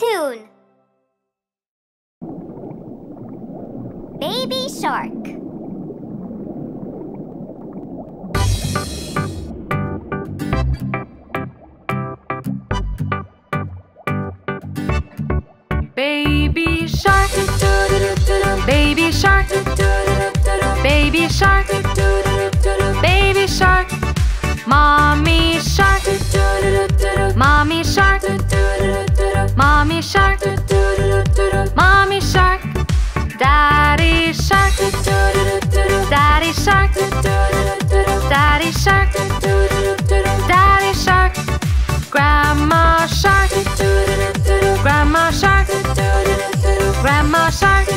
tune. Baby Shark. Baby Shark, Baby Shark, Baby Shark, Baby Shark, Mommy Shark, Mommy Shark, Mommy Shark, Mommy Shark, Daddy Shark, Daddy Shark, Daddy Shark, Daddy Shark, Grandma Shark, Grandma Shark, Grandma Shark,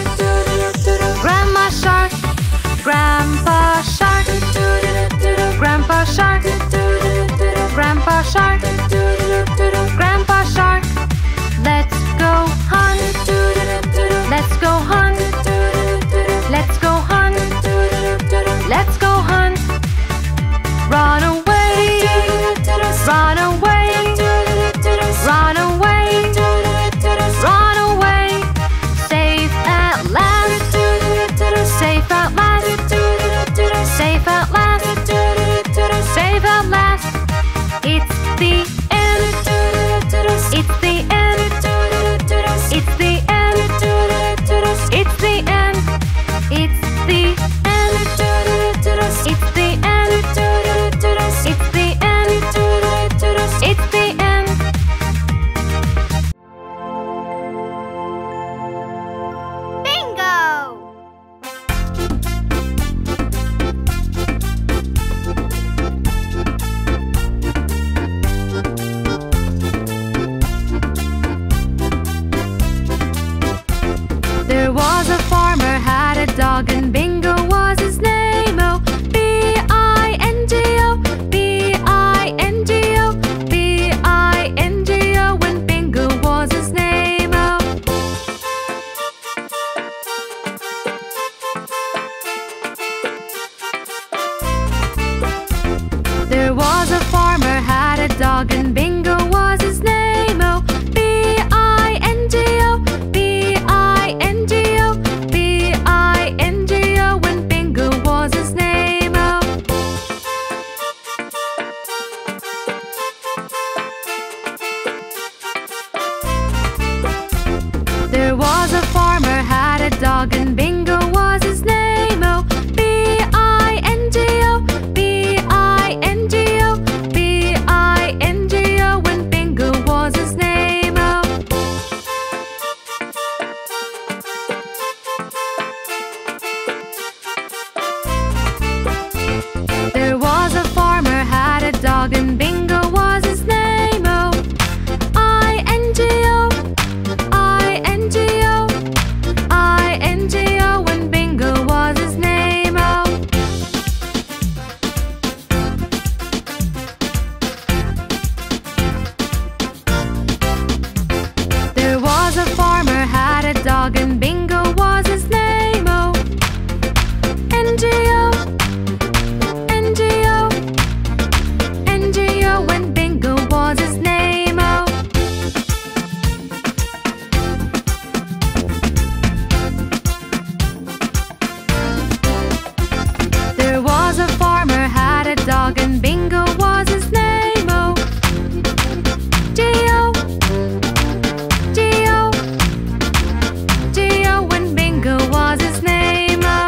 Grandma Shark, Grandpa Shark, Grandpa Shark, Grandpa Shark, Grandpa Shark. Let's go hunt, let's go hunt, let's go hunt, let's go hunt. Run away, run away, run away, run away. Safe at last, safe at last, safe at last. It's the end, it's the end, it's the end, it's the end, it's the end, it's the end, it's the end, it's the end. Bingo! There was a farmer, had a dog, and Bingo was his name. Oh, B-I-N-G-O, B-I-N-G-O, B-I-N-G-O, and Bingo was his name. Oh, there was a farmer, had a dog, and Bingo was his name. Oh, B-I-N-G-O, B-I-N-G-O, B-I-N-G-O, and Bingo was his name. Oh, there was a farmer, had a dog, and Bingo was his name. Oh, B-I-N-G-O, B-I-N-G-O, B-I-N-G-O, and Bingo was his name. Oh, there was a farmer, had a dog, and Bingo was his name. Oh, I-N-G-O, I-N-G-O, I-N-G-O, and Bingo was his name. Oh, there was a farmer, had a dog, and Bingo was his name. Oh, N-G-O, N-G-O, N-G-O, and Bingo was his name. Oh, there was a farmer, had a dog, and Bingo was his name. Oh, G-O, G-O, G-O, and Bingo was his name. Oh,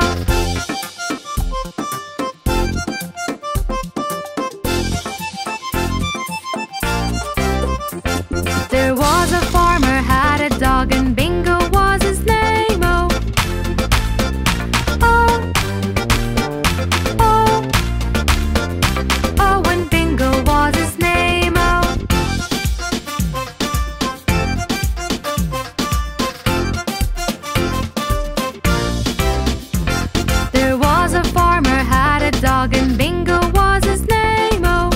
there was a farmer, had a dog, and Bingo was his name. Oh, oh, oh, oh, and Bingo was his name. Oh, there was a farmer, had a dog, and Bingo was his name. Oh,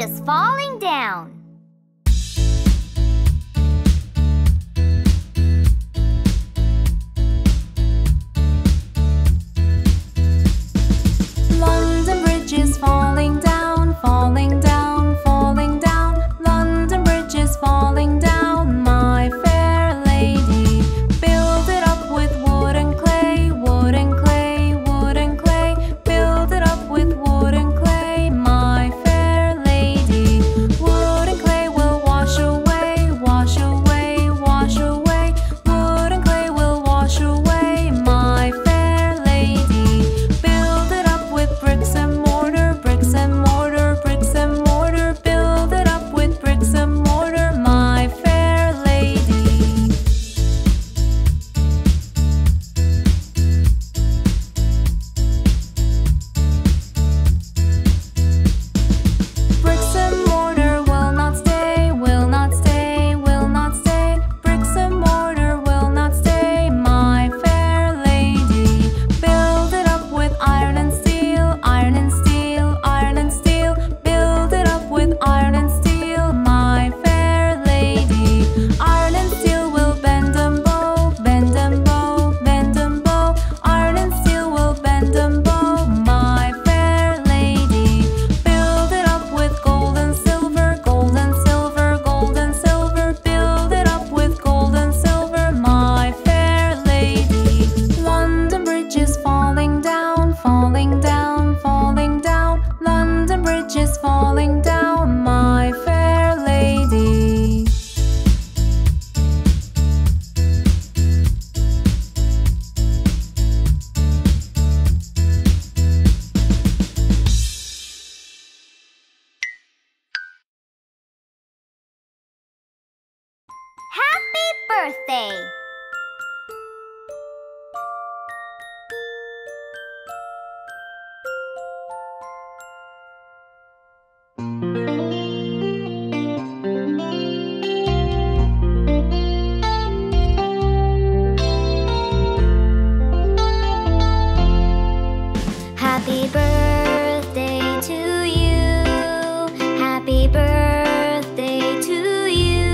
just falling down. London Bridge is falling down, falling down, falling down. London Bridge is falling down, my fair lady. Build it up with wood and clay, wood and clay, wood and clay. Build it up with wood and clay, my fair lady. Wood and clay will wash away, wash away, wash away. Wood and clay will wash away, my fair lady. Build it up with bricks and mortar, bricks and mortar, bricks and mortar. Build it up with bricks and mortar, my fair lady. Bricks and mortar will not stay, will not stay, will not stay. Bricks and mortar will not stay, my fair lady. Build it up with iron and steel, iron and steel, iron and steel. Build it up with iron and steel, my fair lady. Iron and steel will bend and bow, bend and bow, bend and bow. Iron and steel will bend and bow, my fair lady. Build it up with gold and silver, gold and silver, gold and silver. Build it up with gold and silver, my fair lady. London Bridge is falling down, falling down, falling down. London Bridge is falling down, my fair lady. Happy birthday! Happy birthday to you. Happy birthday to you.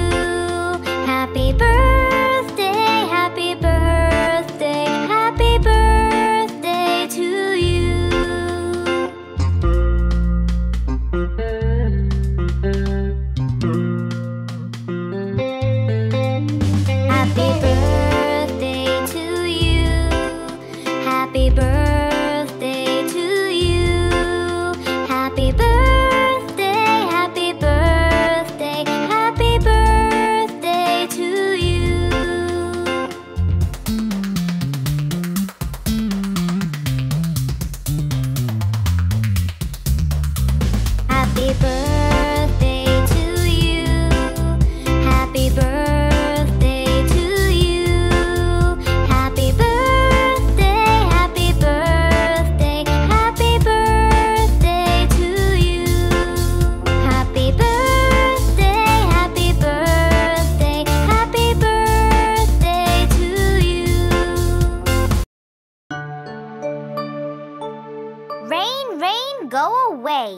Happy birthday, happy birthday, happy birthday to you. Happy birthday to you. Happy birthday to you. Happy birthday, happy birthday to you. Happy birthday to you. Happy birthday to you. Happy birthday, to you. Happy birthday to you. Rain, rain, go away.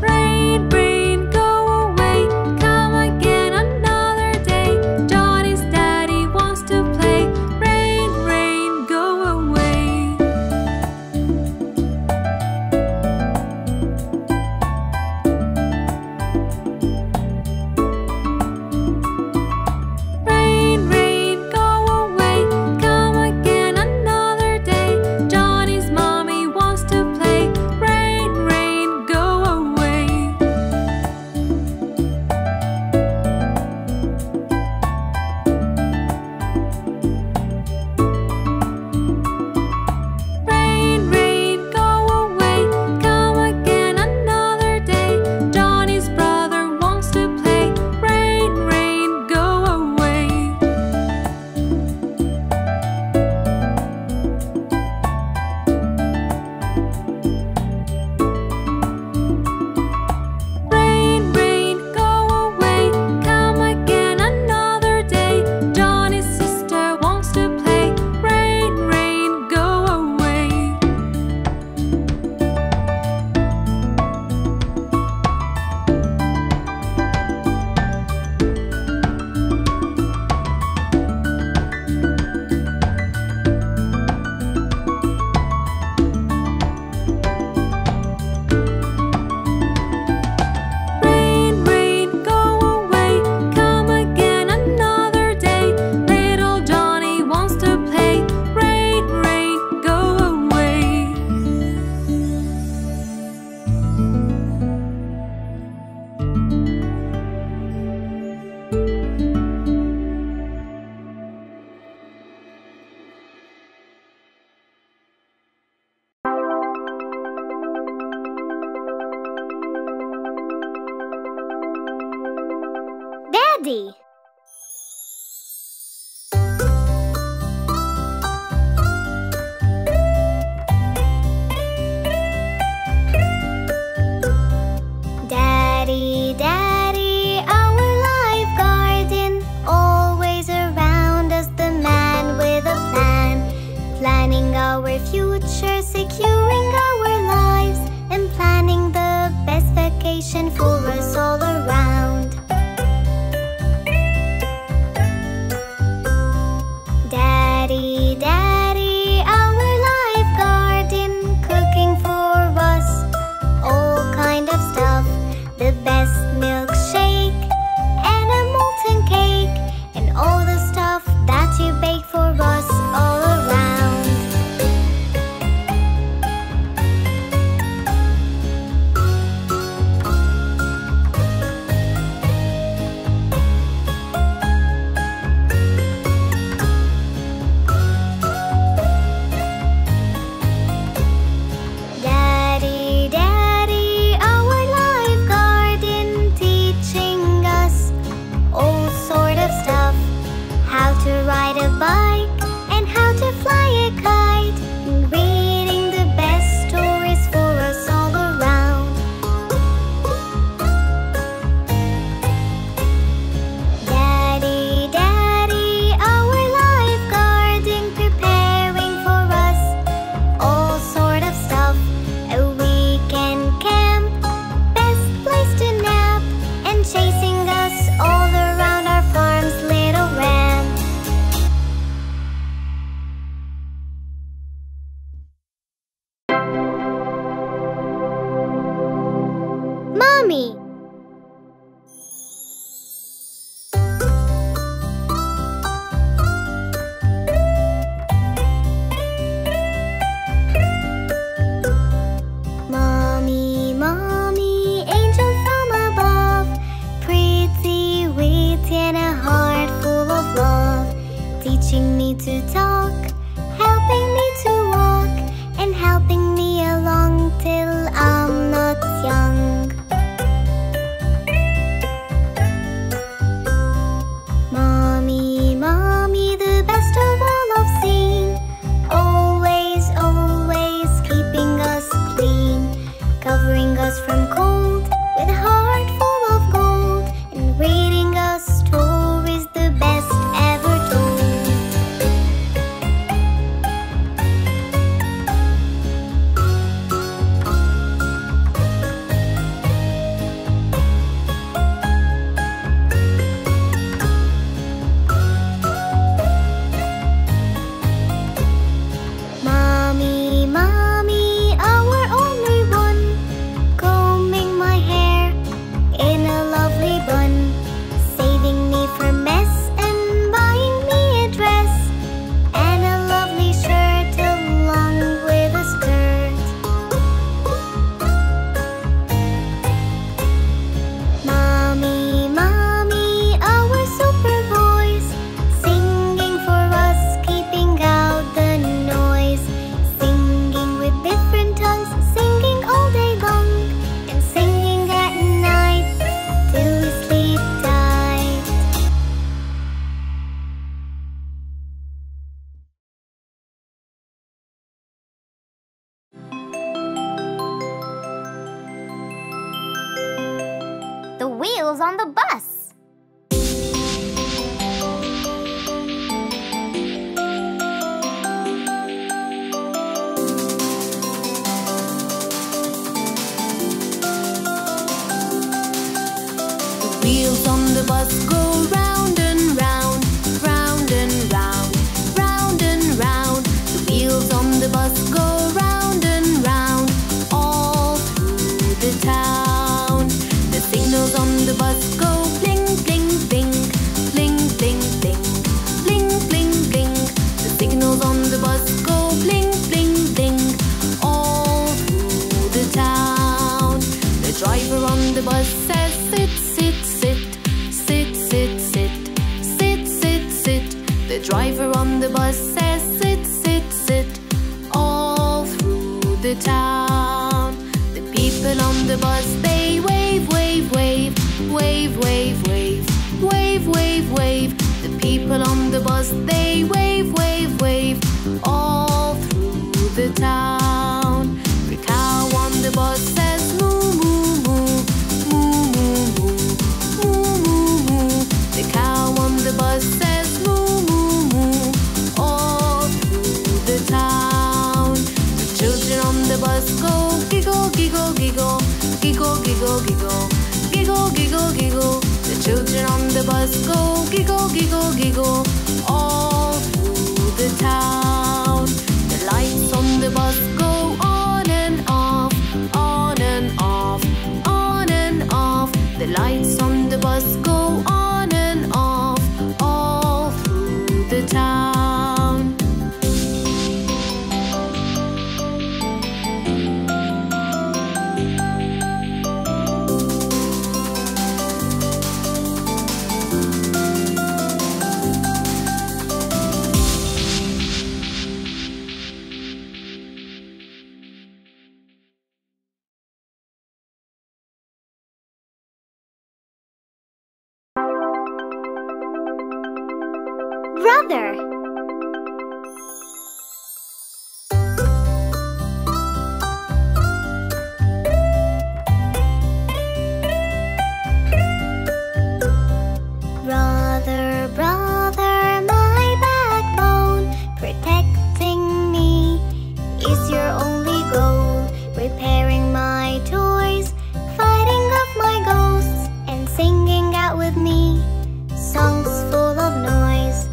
Rain, rain, go away. Come again another day. Johnny's daddy wants to play. Rain, rain, go away. Rain, me to talk, helping me to walk, and helping me along till I'm not young. Mommy, mommy, the best of all I've seen, always, always keeping us clean, covering us from cold with a heart full of gold, and reading us stories the best ever told. Mommy, mommy, our only one, combing my hair in a lovely bun, saving me from mess and buying me a dress and a lovely shirt along with a skirt. Mommy, mommy, our super voice, singing for us, keeping out the noise, singing with different tongues, singing all day long, and singing at night till we sleep tight. The wheels on the bus. The wheels on the bus go round and round, round and round, round and round. The wheels on the bus go round and round, all through the town. The signals on the bus go bling, bling, bling, bling, bling, bling, bling, bling, bling. The signals on the bus go bling, bling, bling, all through the town. The driver on the bus says sit, sit, sit, sit, sit, sit, sit, sit, sit. The driver on the bus says sit, sit, sit, all through the town. The people on the bus, they wave, wave, wave, wave, wave, wave, wave, wave, wave. The people on the bus, they wave, wave, wave, all through the town. The cow on the bus says moo, moo, moo, moo, moo, moo, moo, moo, moo. The cow on the bus says moo, moo, moo, all through the town. The children on the bus go giggle, giggle, giggle, giggle, giggle, giggle, giggle, giggle, giggle. The children on the bus go giggle, giggle, giggle, all through the town. The lights on the bus go on and off, on and off, on and off. The lights on the bus go on and off, all through the town. Brother. Brother, brother, my backbone, protecting me is your only goal, repairing my toys, fighting off my ghosts, and singing out with me songs full of noise.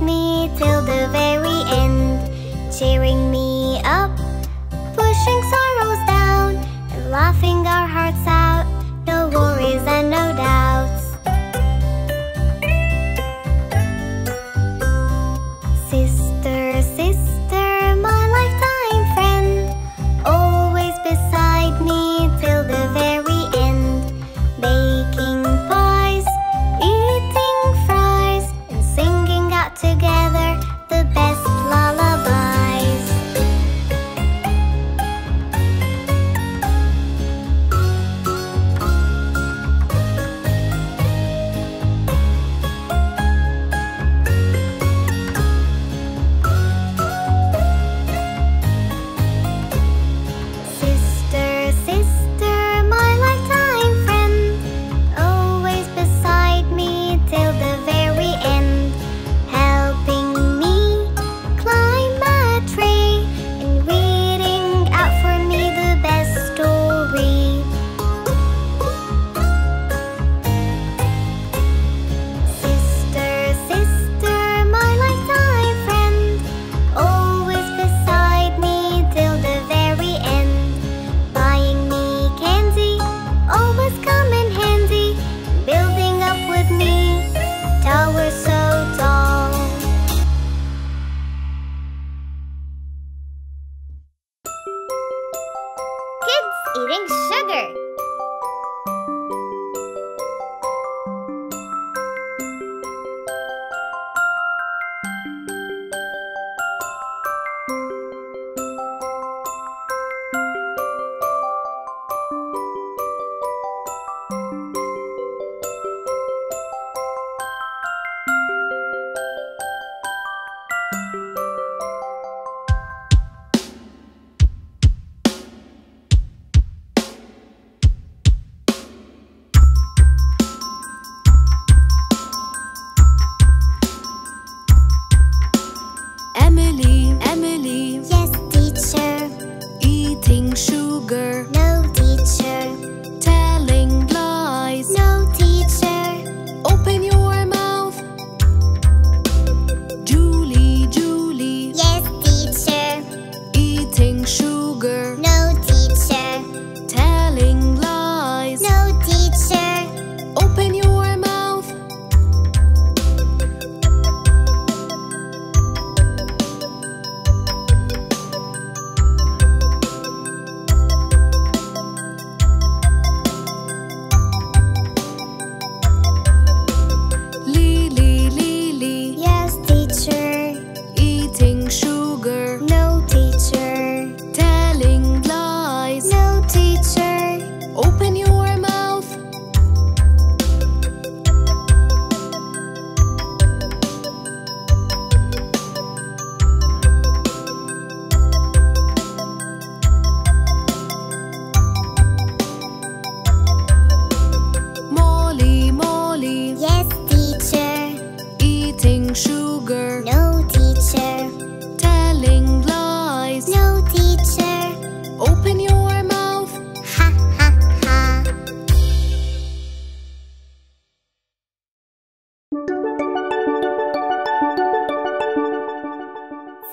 Making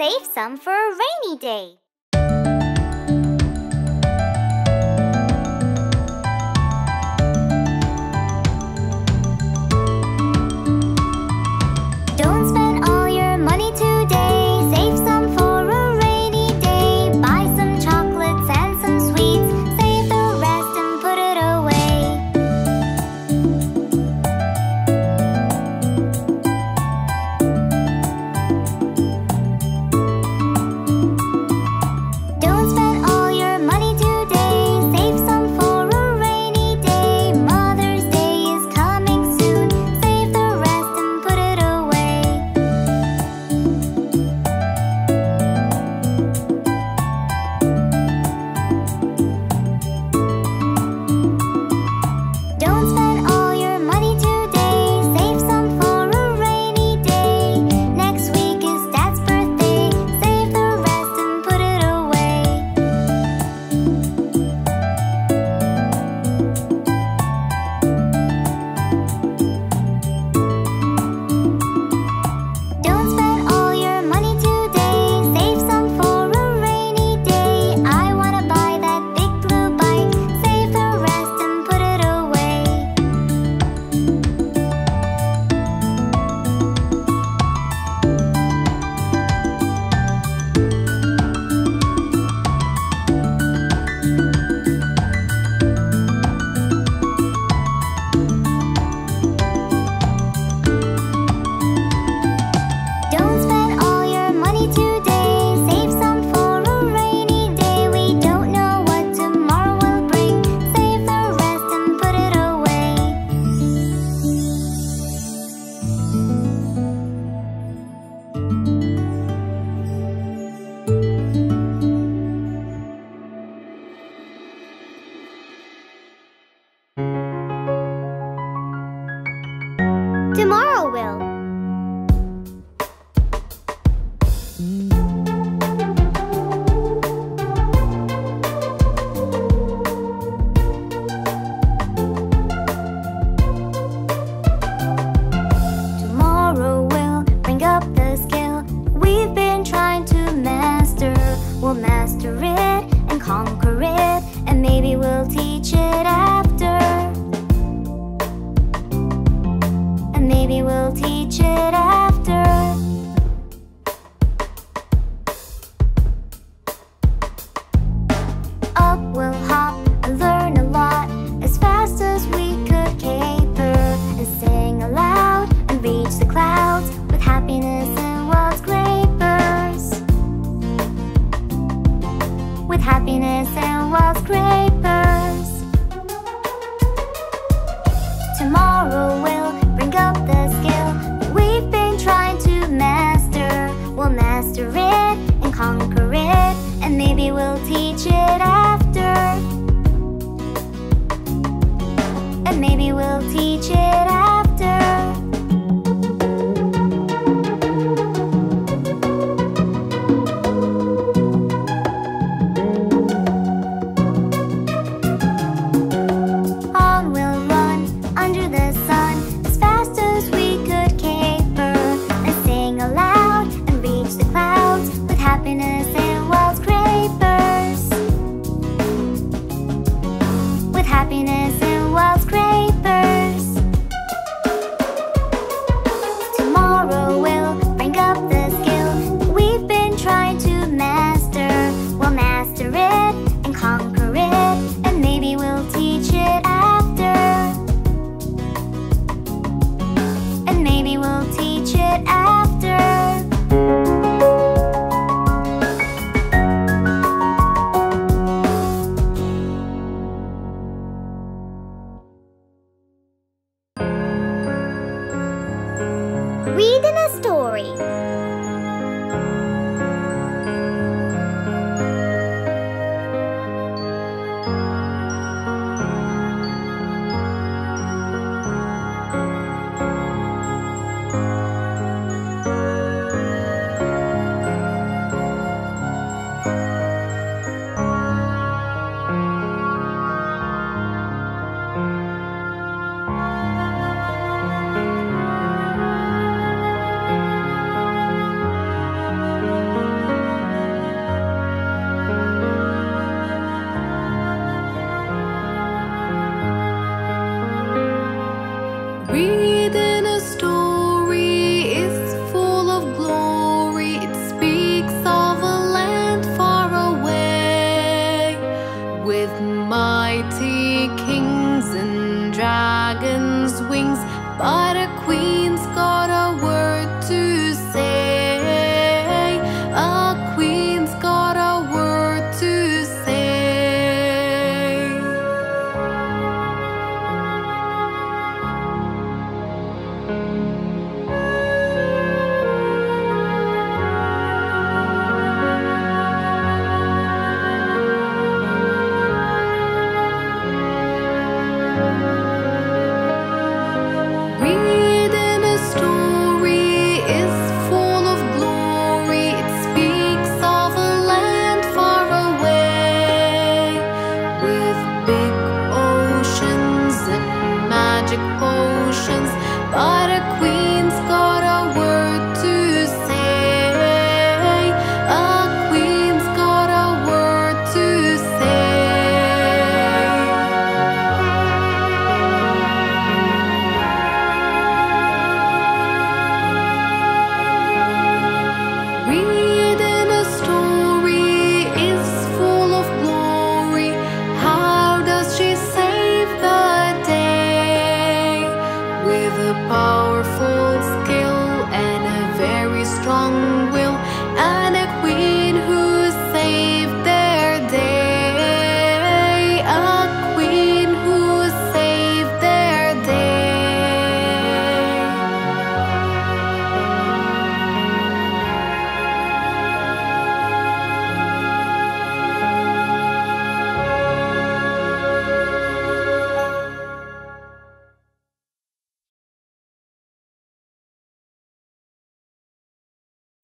save some for a rainy day. Tomorrow will. Tomorrow will bring up the skill we've been trying to master. We'll master it and conquer it, and maybe we'll teach it after. Maybe we'll teach it after. Up we'll hop and learn a lot as fast as we could caper, and sing aloud and reach the clouds with happiness and wild scrapers. With happiness and wild scrapers. Tomorrow we'll bring up the skill we've been trying to master. We'll master it and conquer it, and maybe we'll teach it after. And maybe we'll teach it after. Happiness and wild scrapers. Tomorrow we'll bring up the skill we've been trying to master. We'll master it and conquer it, and maybe we'll teach it after. And maybe we'll teach it after. magic potions, but a queen's got a word to say. A queen's got a word to say. Reading a story is full of glory. How does she say? With a powerful skill and a very strong will, and a queen who saved their day. A queen who saved their day.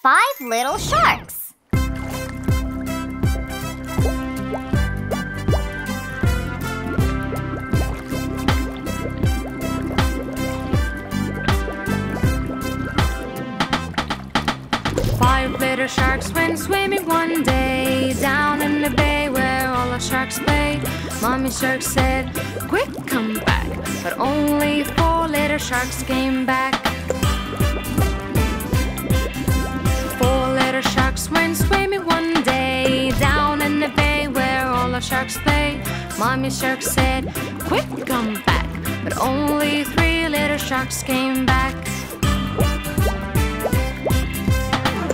Five little sharks. Five little sharks went swimming one day down in the bay where all the sharks played. Mommy shark said, "Quick, come back!" But only four little sharks came back. Four little sharks went swimming one day down in the bay where all the sharks play. Mommy shark said, "Quick, come back!" But only three little sharks came back.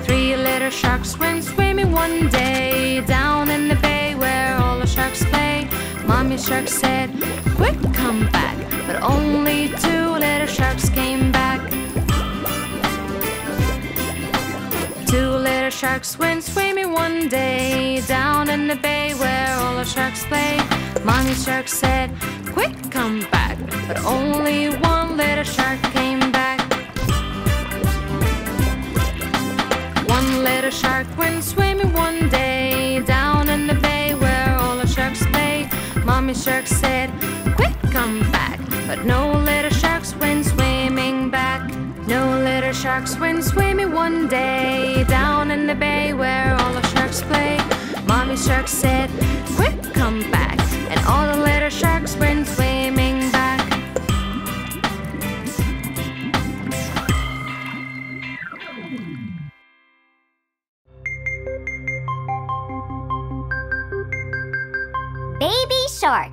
Three little sharks went swimming one day down in the bay where all the sharks play. Mommy shark said, "Quick, come back!" But only two little sharks came back. Two little sharks went swimming one day down in the bay where all the sharks play. Mommy shark said, "Quick, come back!" But only one little shark came back. One little shark went swimming one day down in the bay where all the sharks play. Mommy shark said, "Quick, come back!" But no little sharks went swimming back. No little sharks went swimming one day down in the bay where all the sharks play. Mommy shark said, "Quick, come back!" And all the little sharks went swimming back. Baby shark.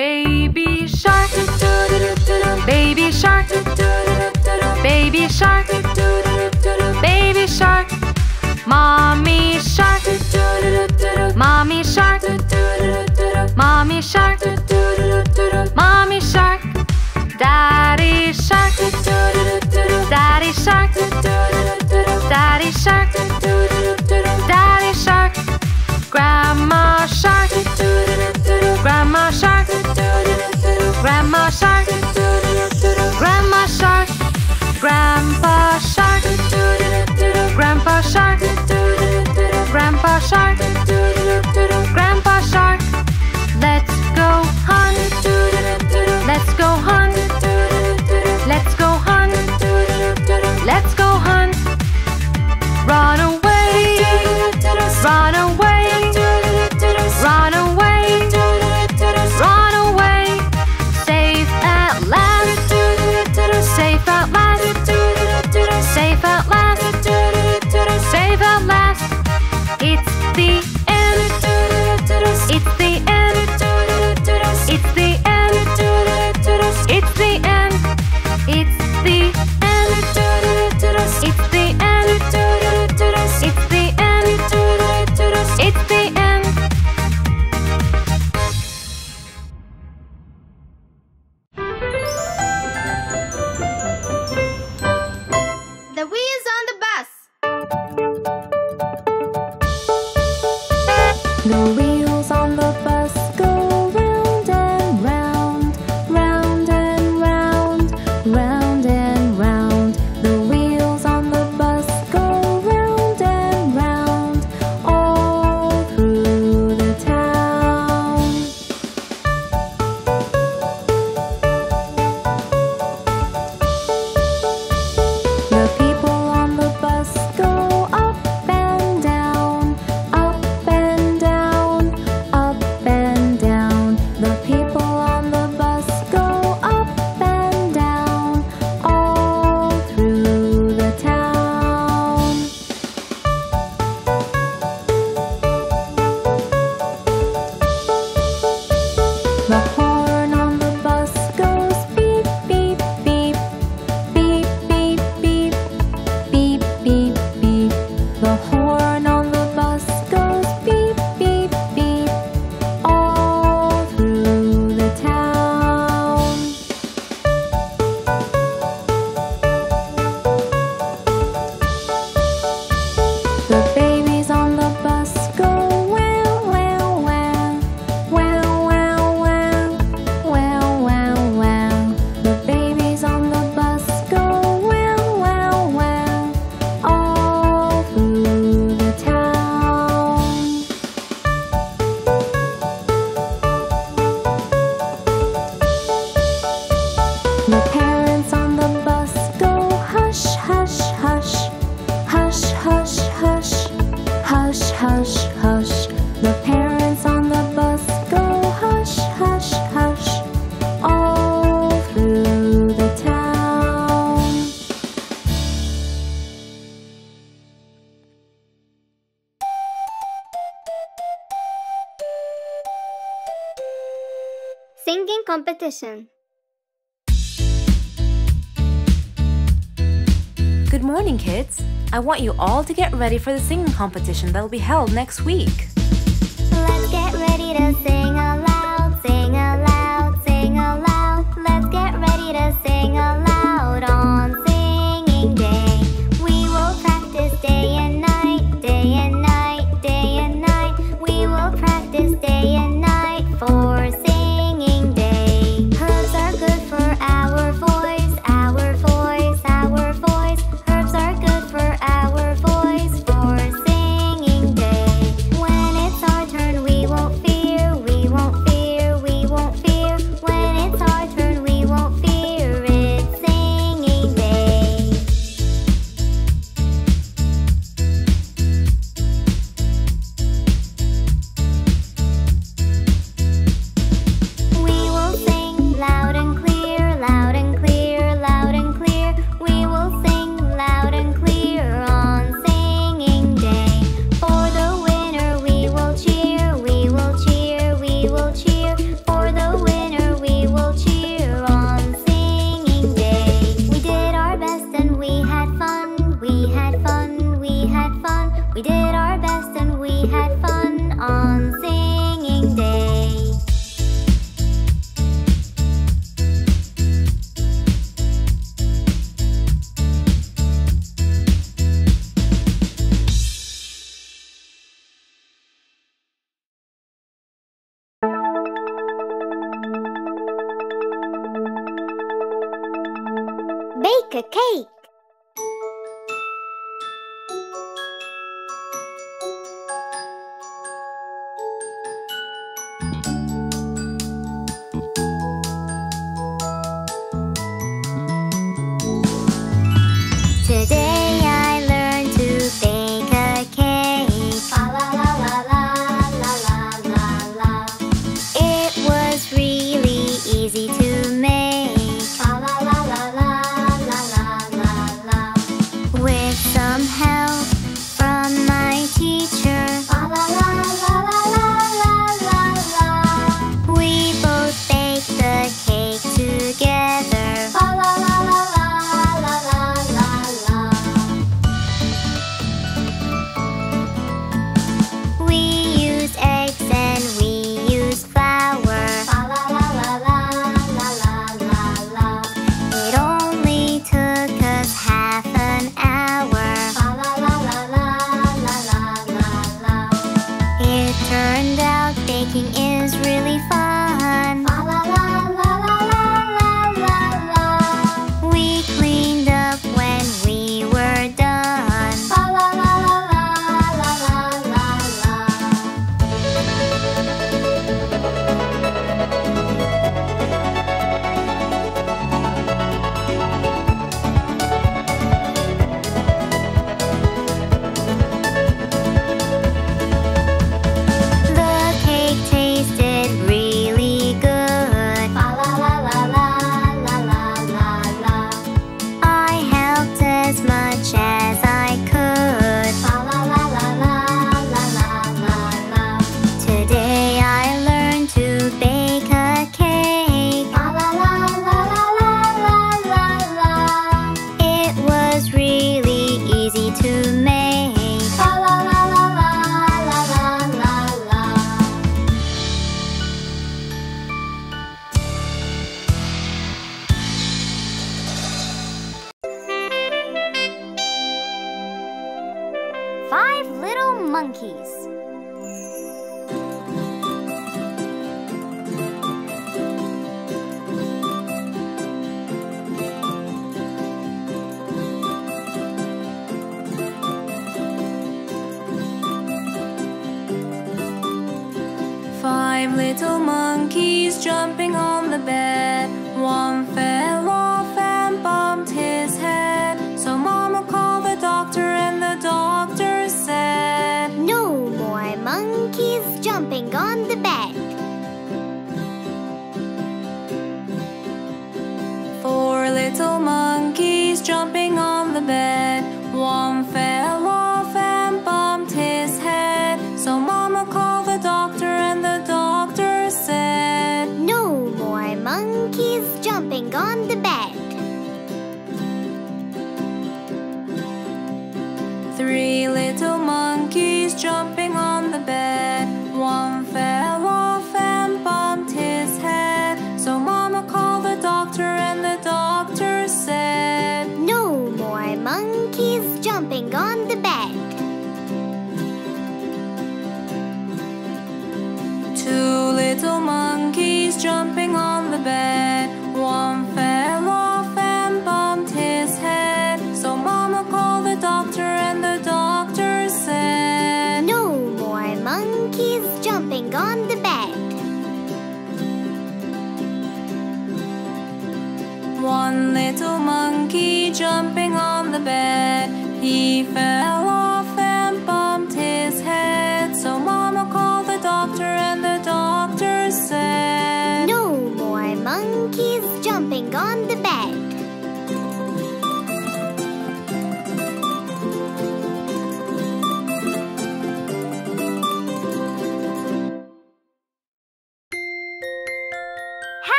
Baby shark, baby shark, baby shark, baby shark. Mommy shark, mommy shark, mommy shark, mommy shark. Daddy shark, daddy shark, daddy shark, daddy shark. Grandma shark, grandma shark, grandma shark, grandma shark, grandpa shark, grandpa shark, grandpa shark, grandpa shark. Let's go hunt, let's go hunt, let's go hunt, let's go hunt. The wheels on the bus go round and round, round and round, round and round. The wheels on the bus go round and round, all through the town. The people on the bus go singing competition. Good morning, kids. I want you all to get ready for the singing competition that will be held next week. Let's get ready to sing aloud, sing aloud, sing aloud. Let's get ready to sing aloud on singing day. We will practice day and night, day and night, day and night. We will practice day and night for singing. Bake a cake. Today I learned to bake a cake. La la la la la la la la. It was really easy to make. La la la la la la la.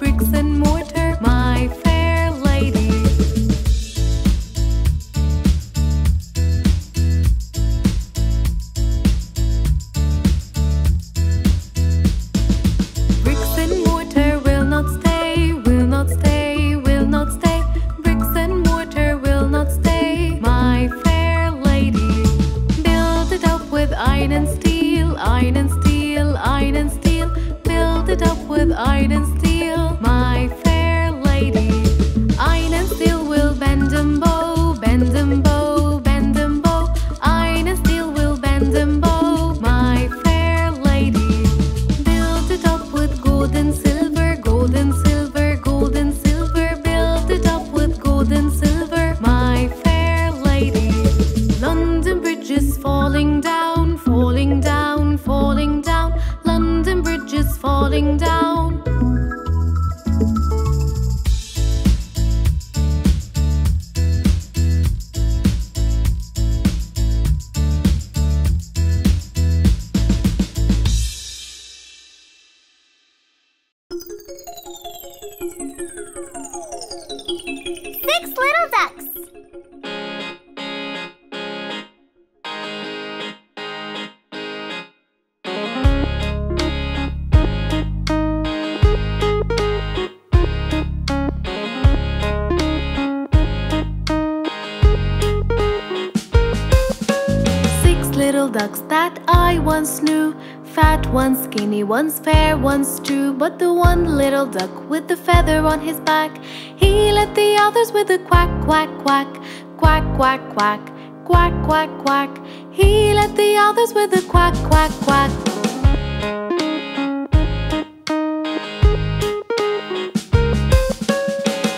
Bricks and mortar, Ducks, little ducks. Ducks that I once knew, fat one, skinny one's fair one's true. But the one little duck with the feather on his back, he let the others with a quack, quack, quack, quack, quack, quack, quack, quack, quack. He let the others with a quack, quack, quack.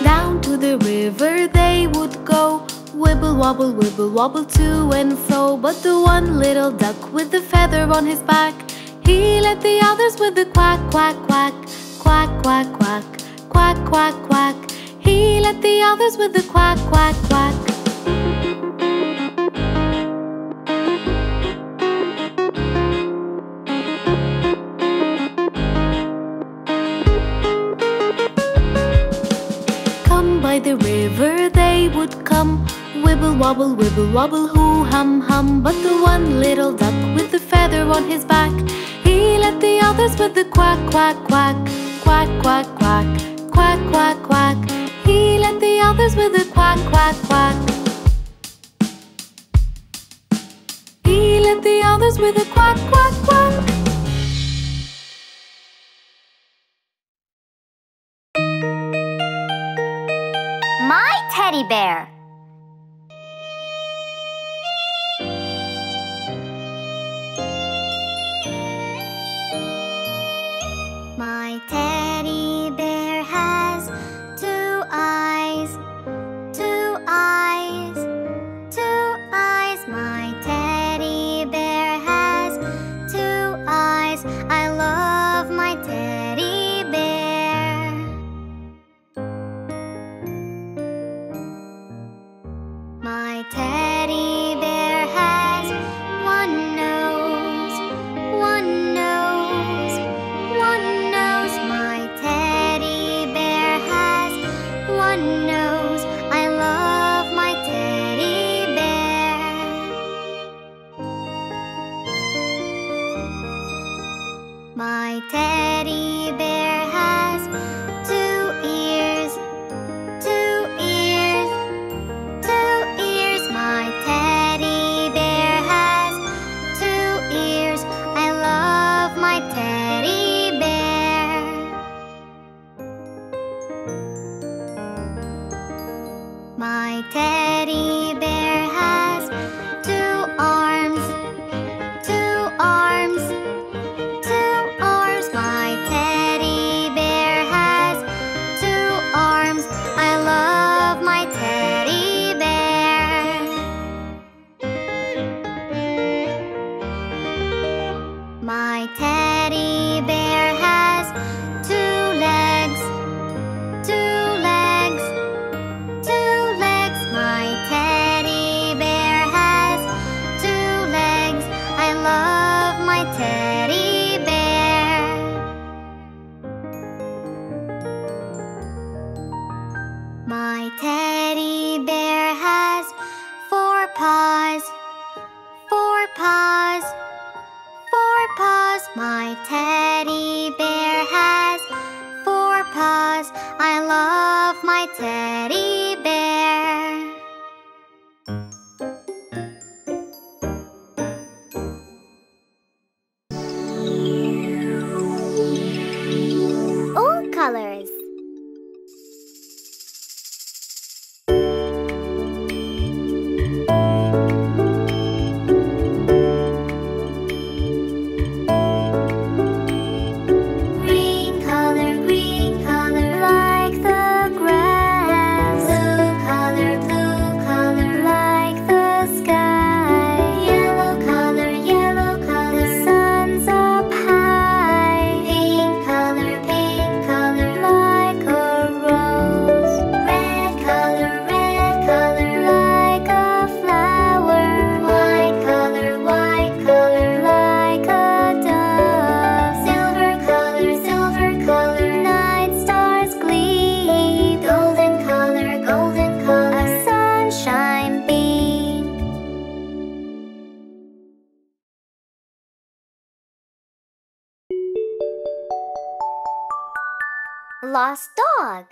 Down to the river they would go, wibble wobble to and fro. But the one little duck with the feather on his back, he let the others with the quack, quack, quack, quack, quack, quack, quack, quack, quack. He let the others with the quack, quack, quack. Come by the river they would come, wibble wobble, hoo hum hum. But the one little duck with the feather on his back, he let the others with the quack, quack, quack, quack, quack, quack, quack, quack, quack. He let the others with the quack, quack, quack. He let the others with the quack, quack, quack. My teddy bear. My teddy bear has two eyes, two eyes, two eyes. My teddy bear has two eyes. I love my teddy bear. My teddy bear has one nose, one nose, one nose. My teddy bear has two ears, two ears, two ears. My teddy bear has two ears. I love my teddy bear. My teddy bear has two arms, two arms. My teddy bear has two legs, two legs, two legs. My teddy bear has two legs. I love my teddy bear. My teddy bear has four paws, four paws, four paws. My teddy bear has four paws. I love my teddy bear. All colors. lost dog.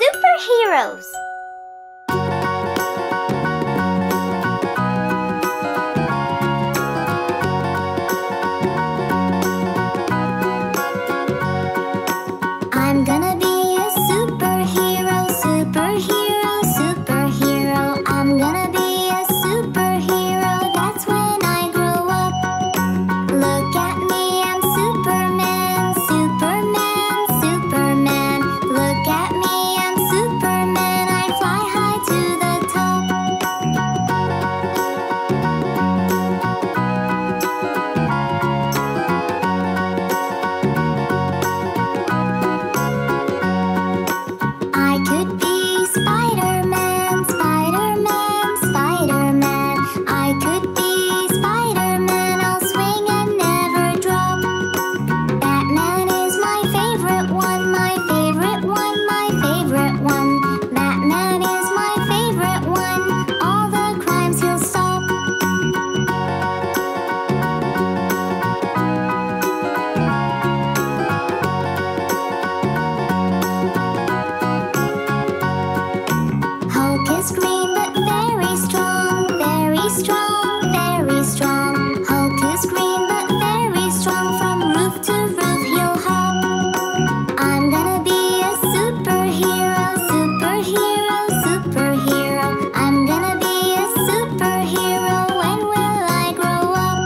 Superheroes. I'm gonna be a superhero, superhero, superhero. I'm gonna be a superhero, that's when I grow up. Look at me, I'm Superman, Superman, Superman. Look at me, I'm Superman, I fly high to the top. I could be Spider-Man, Spider-Man, Spider-Man. I could be Spider-Man, I'll swing and never drop. Batman is my favorite one, my favorite one, my favorite one. Batman is my favorite one, all the crimes he'll stop. Hulk is green but very strong, very strong, very strong. Hulk is green but very strong, from roof to roof he'll hop. I'm gonna be a superhero, superhero, superhero. I'm gonna be a superhero, when will I grow up?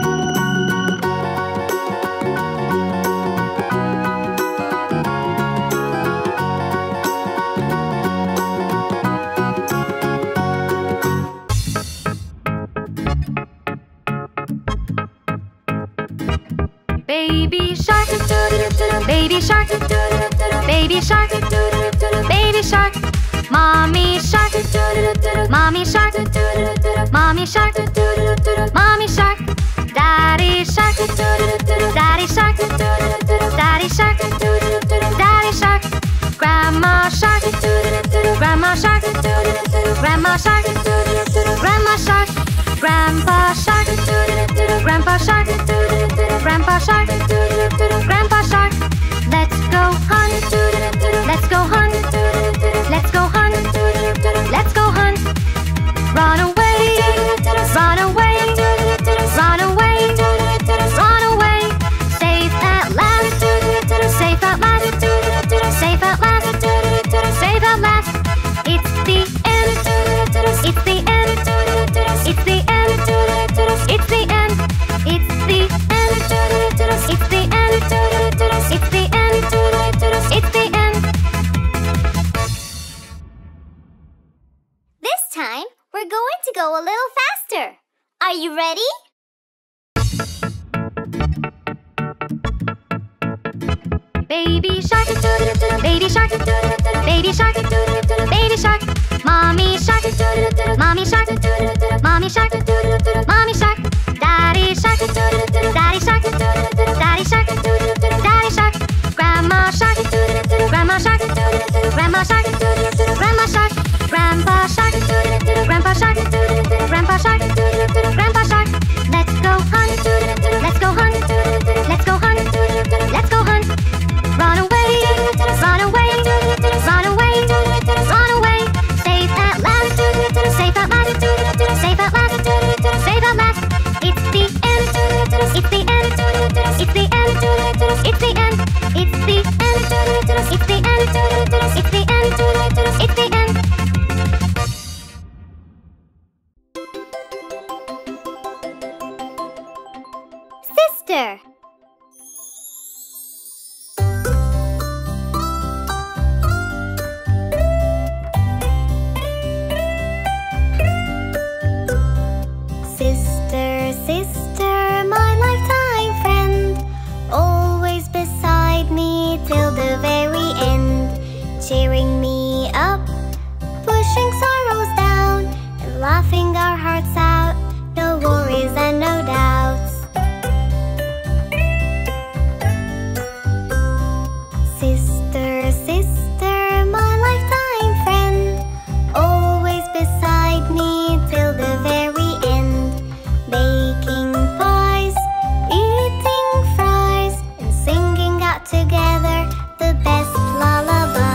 Baby shark, baby shark, baby shark, baby shark. Mommy shark, mommy shark, mommy shark, mommy shark. Daddy shark, daddy shark, daddy shark, daddy shark. Grandma shark, grandma shark, grandma shark, grandma shark. Grandpa shark, grandpa shark, grandpa shark, grandpa shark. Let's go hunt, let's go hunt, let's go hunt, let's go hunt. Run away, run away, run away, run away. Safe at last, safe at last, safe at last, safe at last. It's the end, it's the end, it's the end, it's the end, it's the end, it's the end, it's the end, it's the end. This time, we're going to go a little faster. Are you ready? Baby shark, baby shark, baby shark, baby shark. Mommy shark, mommy shark, mommy shark, mommy shark. Daddy shark, daddy shark, daddy shark, daddy shark. Grandma shark, grandma shark. laughing our hearts out, no worries and no doubts. Sister, sister, my lifetime friend, always beside me till the very end. Baking pies, eating fries, and singing out together the best lullaby.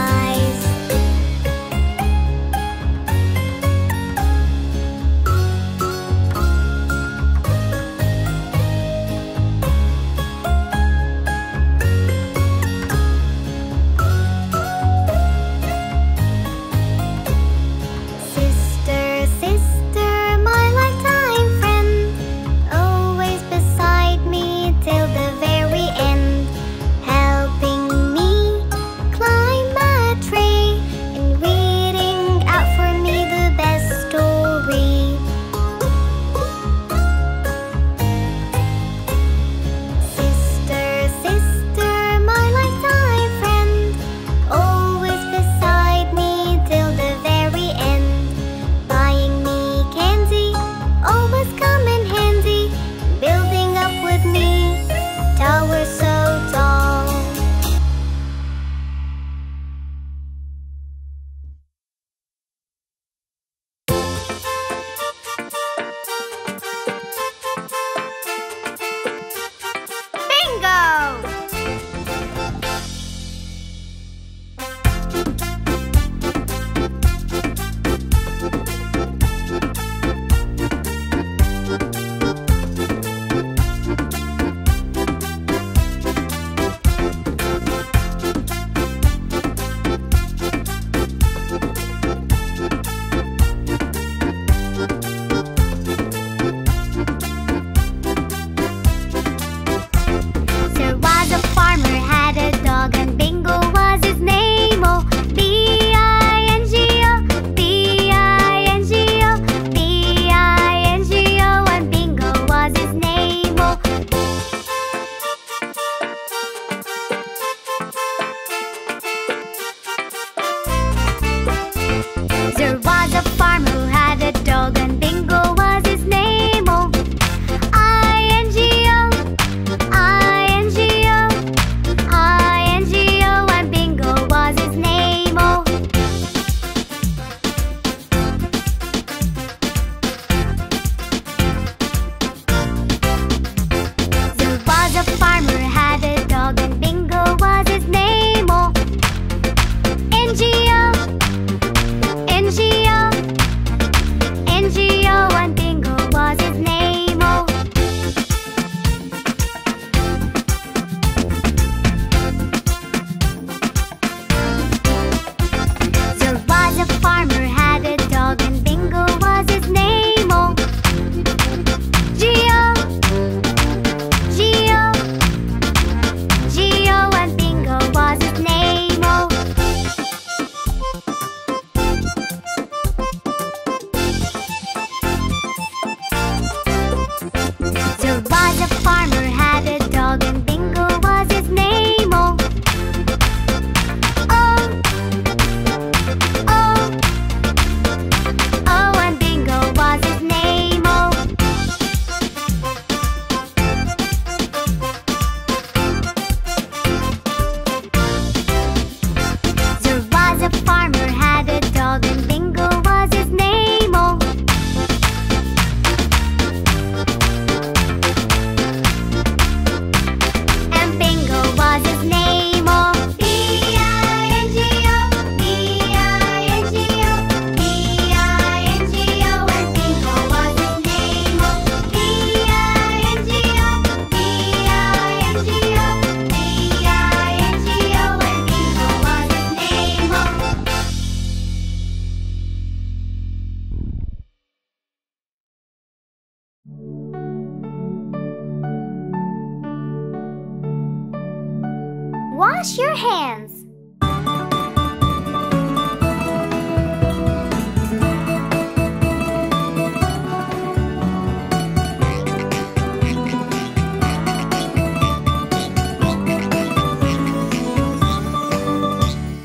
Wash your hands.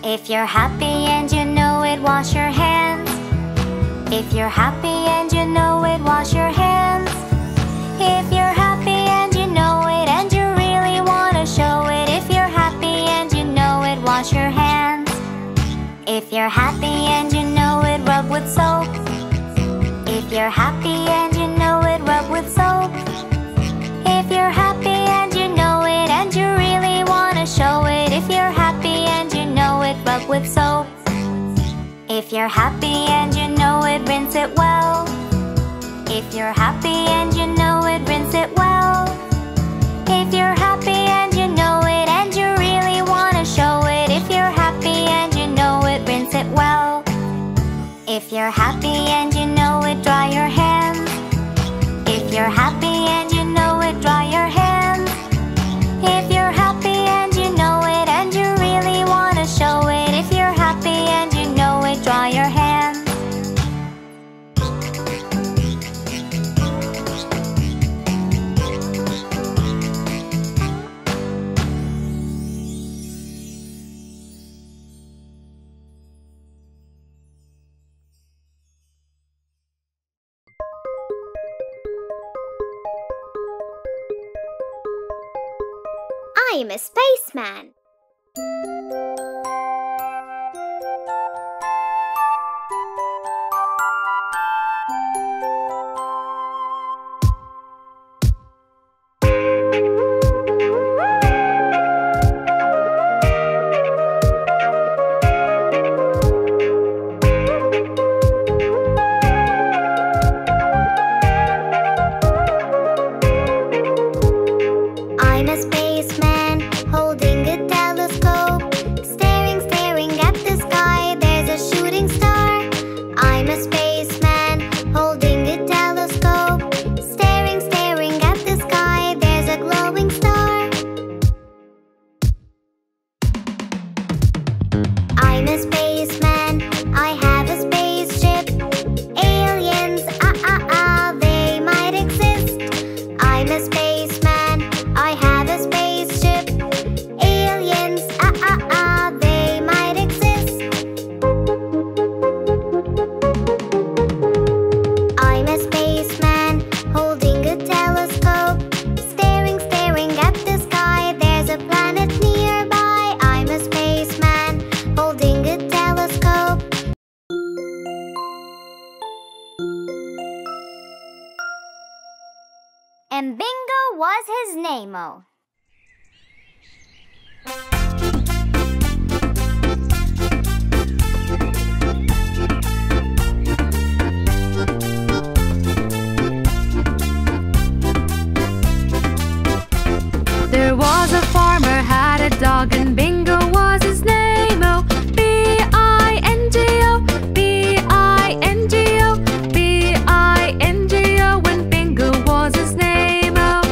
If you're happy and you know it, wash your hands. If you're happy and you you know it, wash your hands. If you're happy and you know it, and you really wanna show it. If you're happy and you know it, wash your hands. If you're happy and you know it, rub with soap. If you're happy and you know it, rub with soap. If you're happy and you know it, and you really wanna show it. If you're happy and you know it, rub with soap. If you're happy and you know it, rinse it well. If you're happy and you know it, rinse it well. If you're happy and you know it, and you really wanna show it. If you're happy and you know it, rinse it well. If you're happy and you know it, dry your hands. If you're happy and you know it, dry your hands. If you're happy and you know it, and you really wanna show it. If you're happy and you know it, dry your hands. I'm a spaceman. And Bingo was his name-o. There was a farmer had a dog, and Bingo was his name-o. B-I-N-G-O, B-I-N-G-O, B-I-N-G-O, when Bingo was his name-o.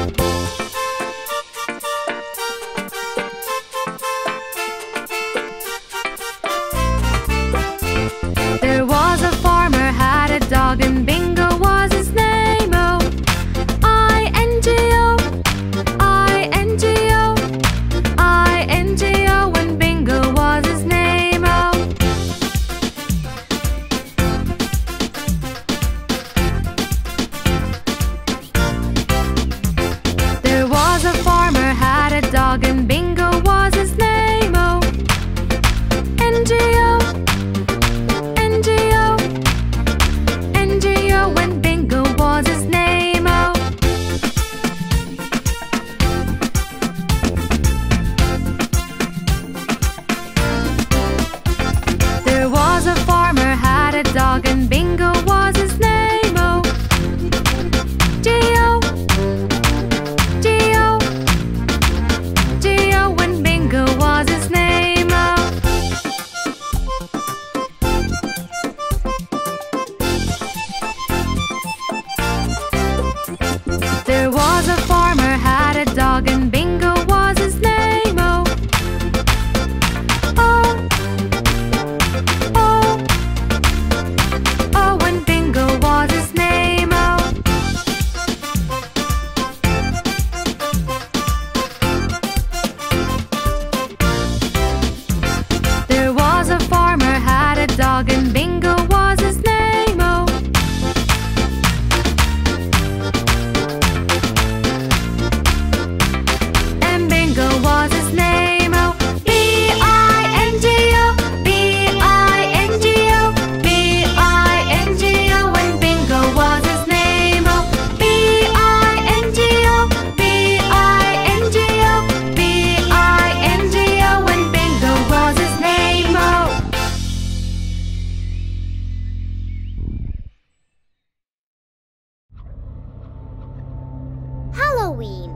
Queen,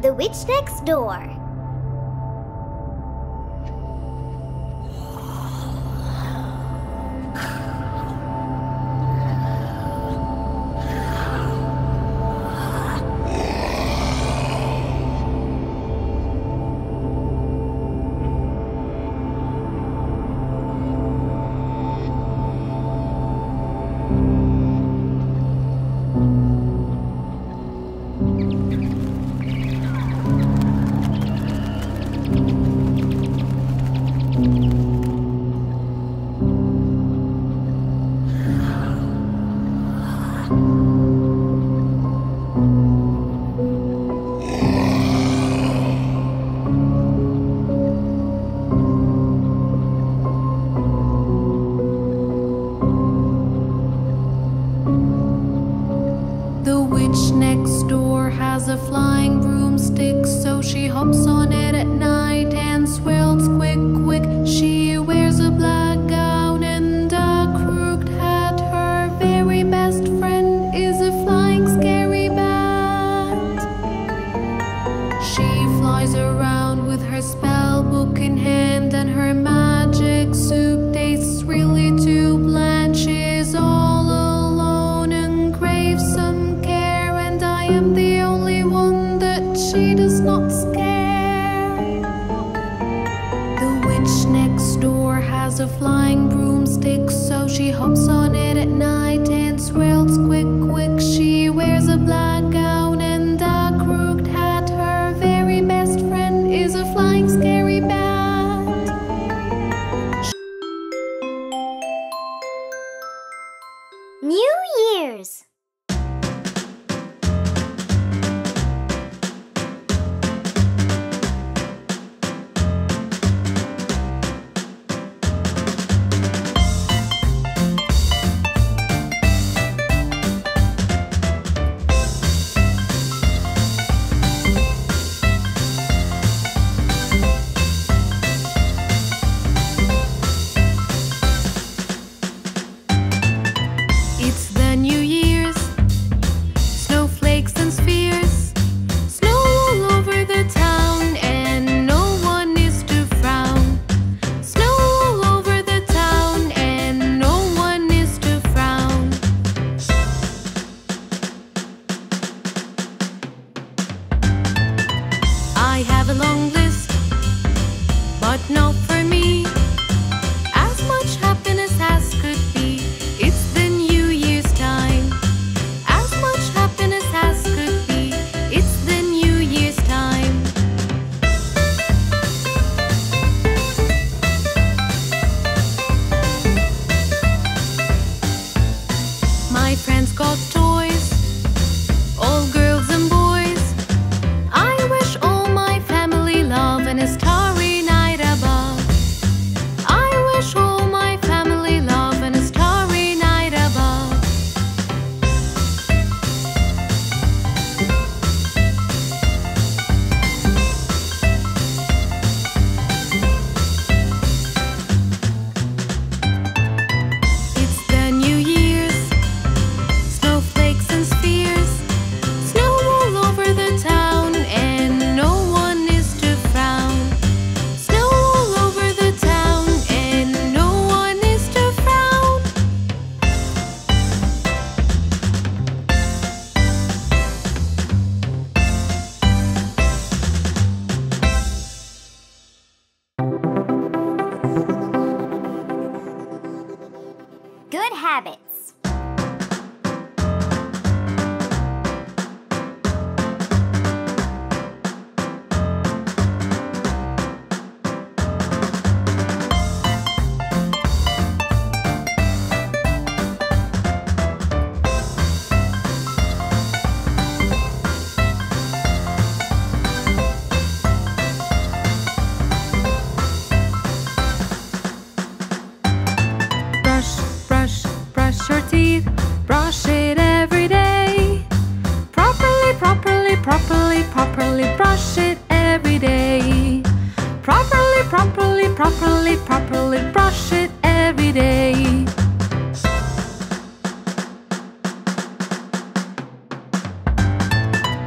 the witch next door.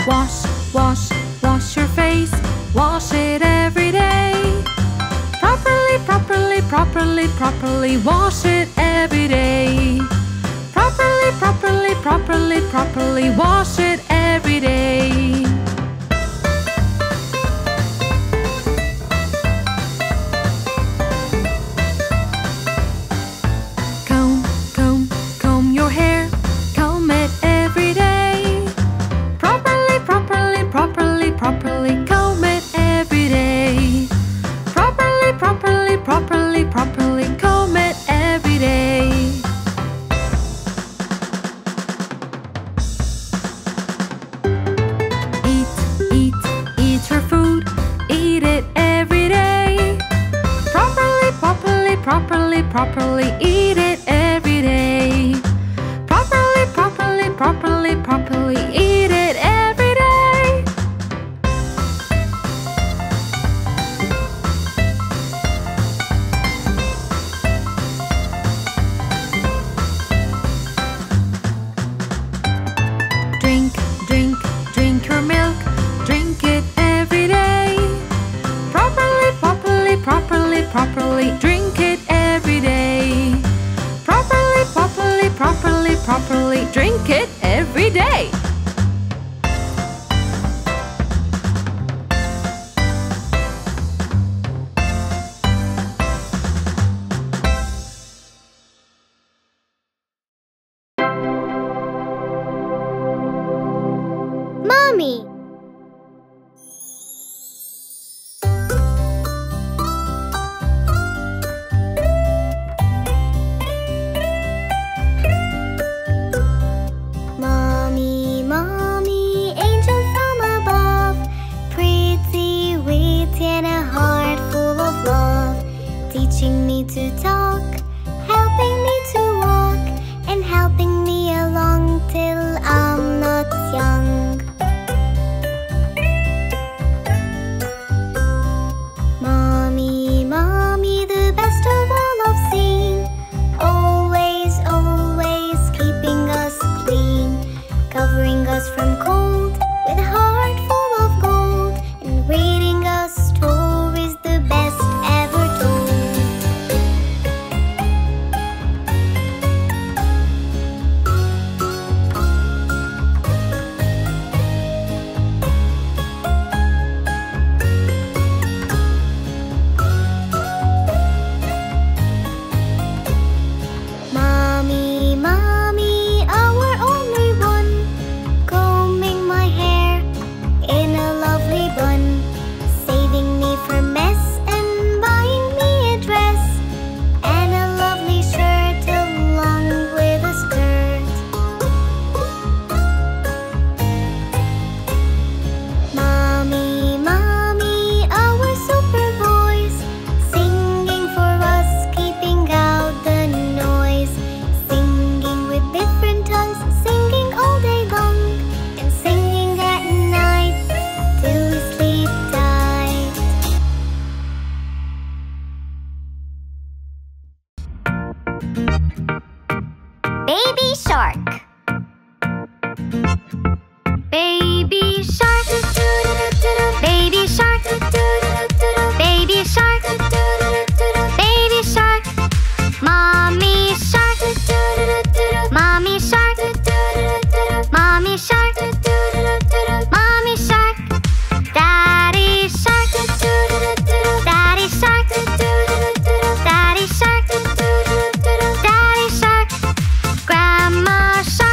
Wash, wash, properly, wash it every day. Properly, properly, properly, properly, wash it every day. Comb, comb, comb your hair, comb it every day. Properly, properly, properly, properly, comb it every day. Properly, properly, properly, properly, comb it every day. Properly, properly, eat it every day. Properly, properly, properly, properly, eat it every day. Drink, drink, drink your milk, drink it every day. Properly, properly, properly, properly, drink it every day. Properly, properly, properly, properly, drink it every day. Mommy! Teaching me to talk, helping me to walk, and helping me along till I'm not young. Mommy, mommy, the best of all I've seen, always, always keeping us clean, covering us from cold with a heart full of gold, and reading us stories the best ever told. Grandma Shark.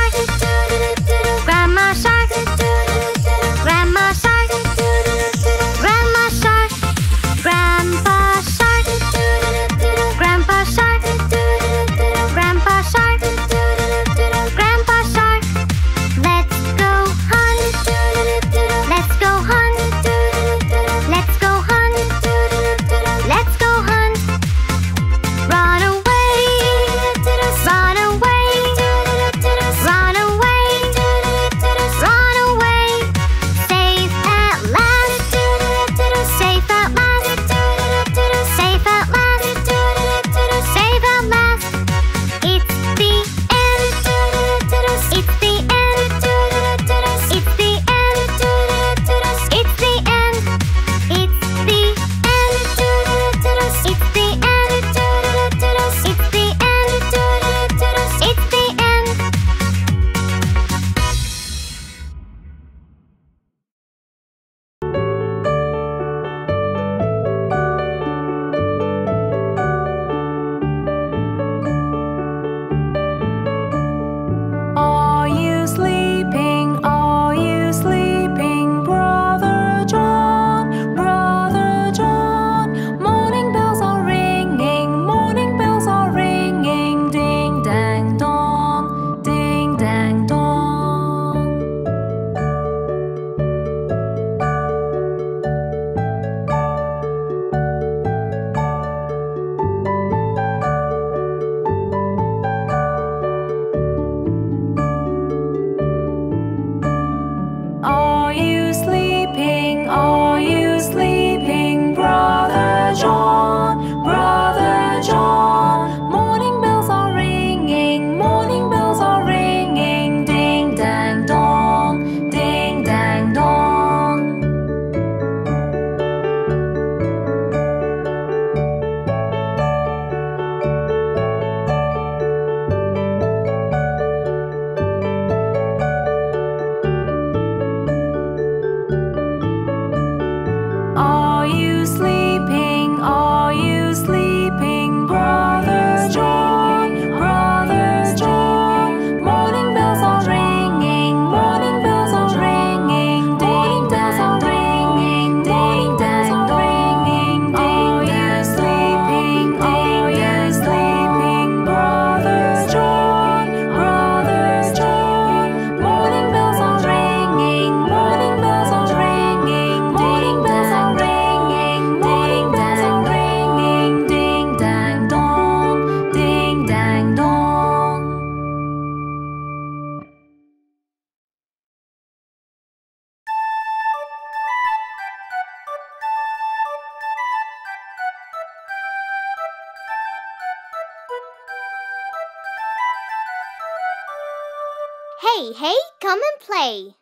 Hey, hey, come and play!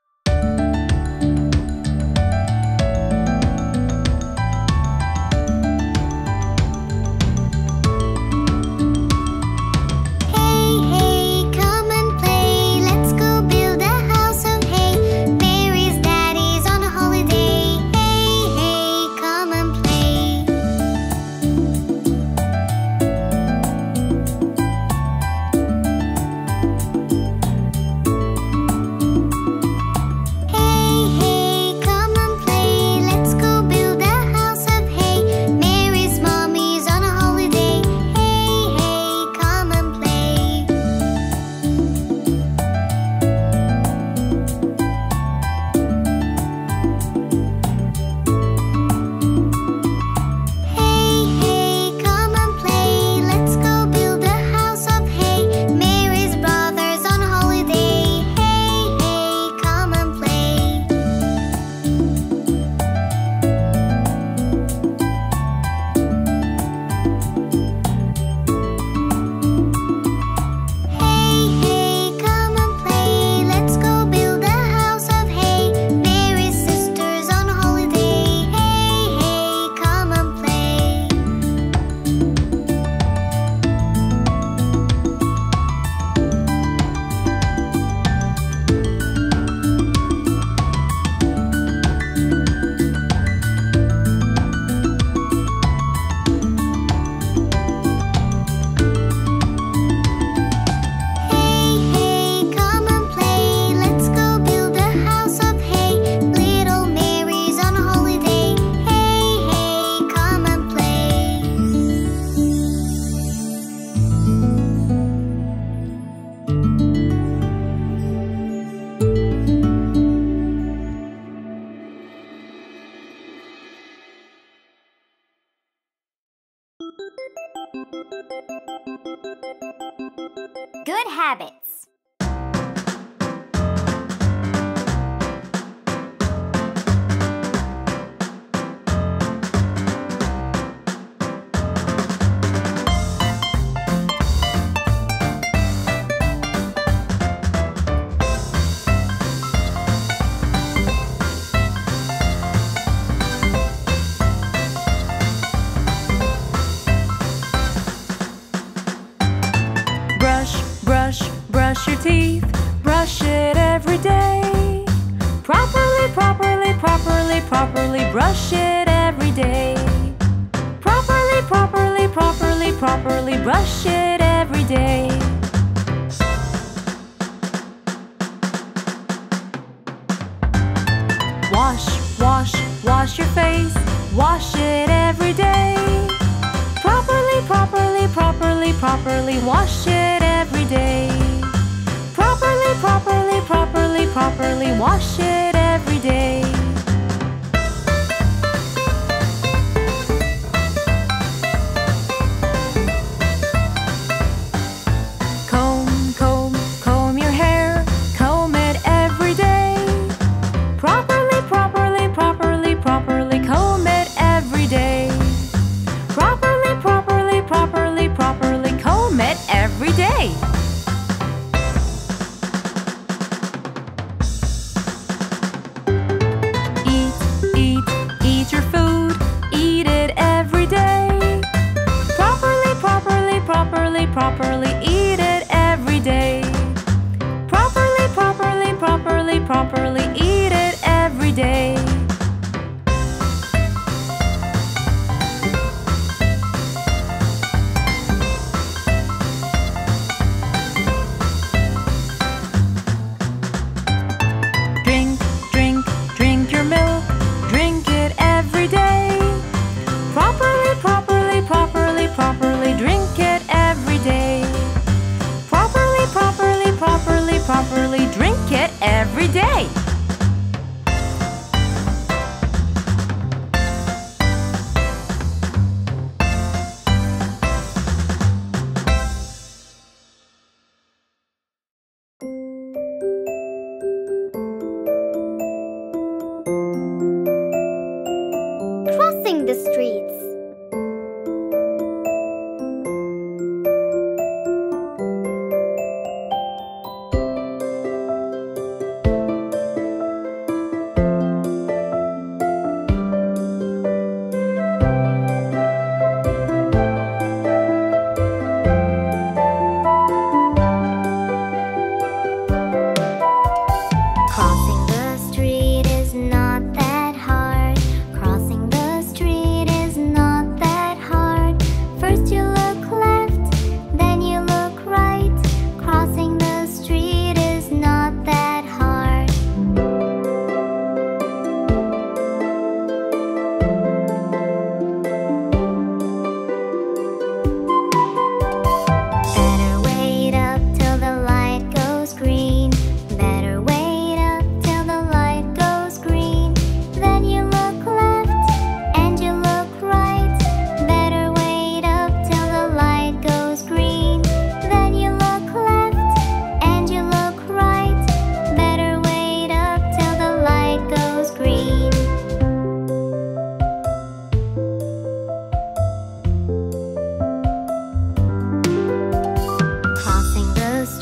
Good habits. Brush your teeth, brush it every day. Properly brush it every day. Properly brush it every day. Wash your face, wash it every day. Properly wash it every day. Properly wash it every day. Comb your hair, comb it every day. Properly comb it every day. Properly comb it every day. Properly eat it every day. Properly eat it every day. Drink your milk, drink it every day. Properly drink it every day.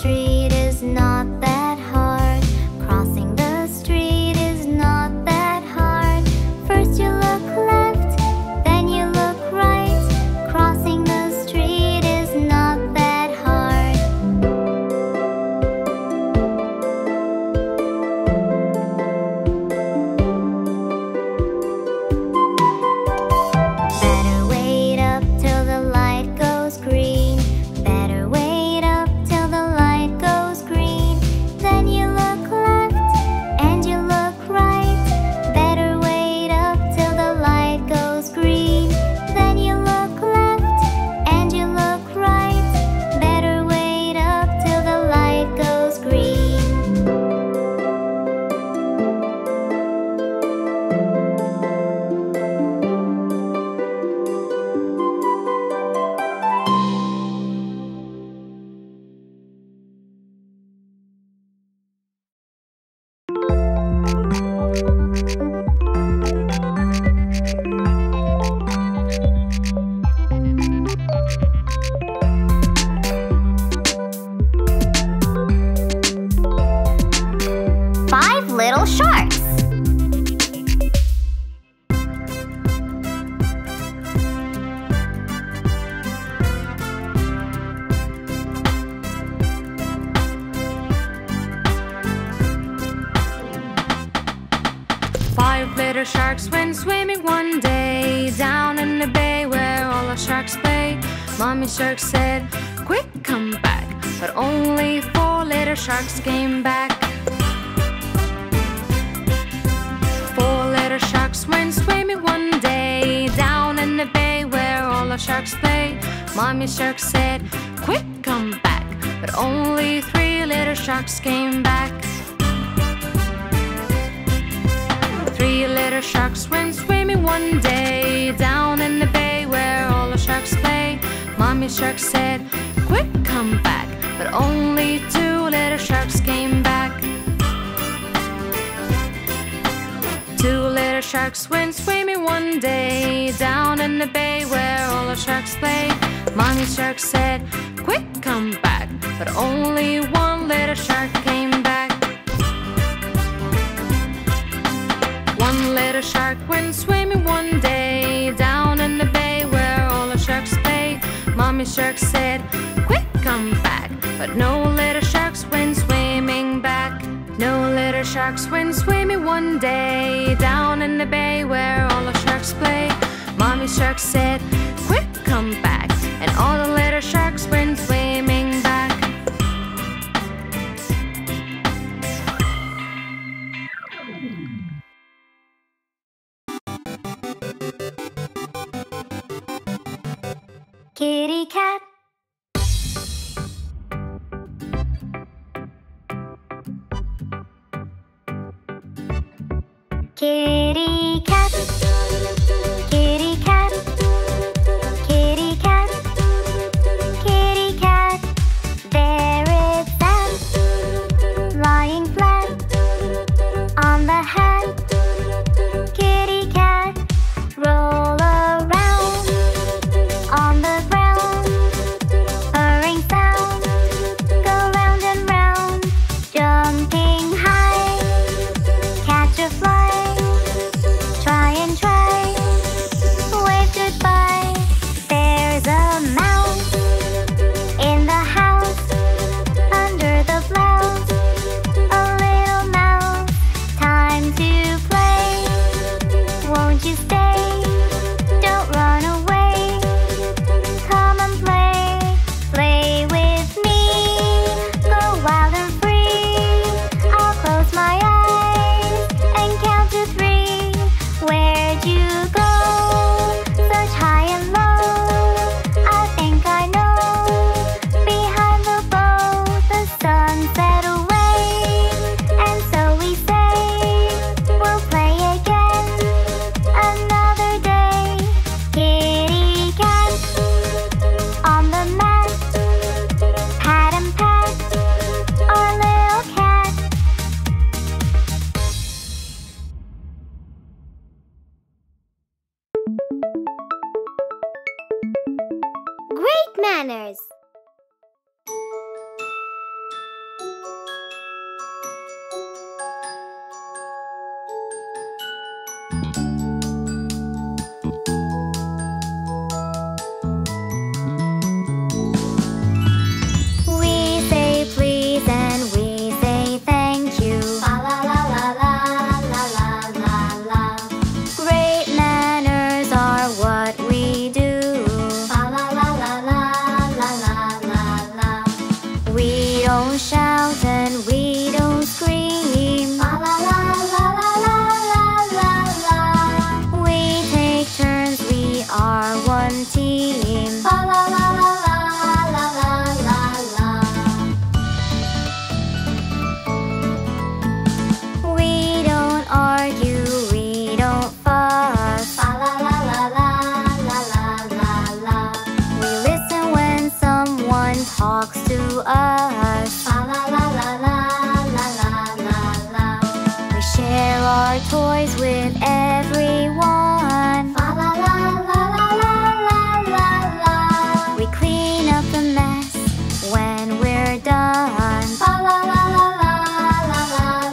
street is not that hard. Crossing the street is not that hard. First you look left, then you look right. Crossing the street is not that hard. Better wait up till the light goes green. Little sharks. Five little sharks went swimming one day down in the bay where all the sharks play. Mommy shark said, "Quick, come back!" But only four little sharks came back. Four little sharks went swimming one day down in the bay where all the sharks play. Mommy shark said, "Quick, come back!" But only three little sharks came back. Three little sharks went swimming one day down in the bay where all the sharks play. Mommy shark said, "Quick, come back!" But only two little sharks came back. Two little sharks went swimming one day down in the bay where all the sharks play. Mommy shark said, "Quick, come back!" But only one little shark came back. One little shark went swimming one day down in the bay where all the sharks play. Mommy shark said, "Quick, come back!" But no little sharks went swimming back. No little sharks went swimming one day down in the bay where all the sharks play. Mommy shark said, "Quick, come back!" And all the little sharks went swimming back. Kitty cat. Kitty cat, kitty cat, kitty cat, kitty cat. There it sat, lying flat on the hat. Kitty cat, roll around on the ground. Purring sound, go round and round, jumping high, catch a fly. Great manners. toys with everyone. La la la la la la la la. We clean up the mess when we're done. La la la la la la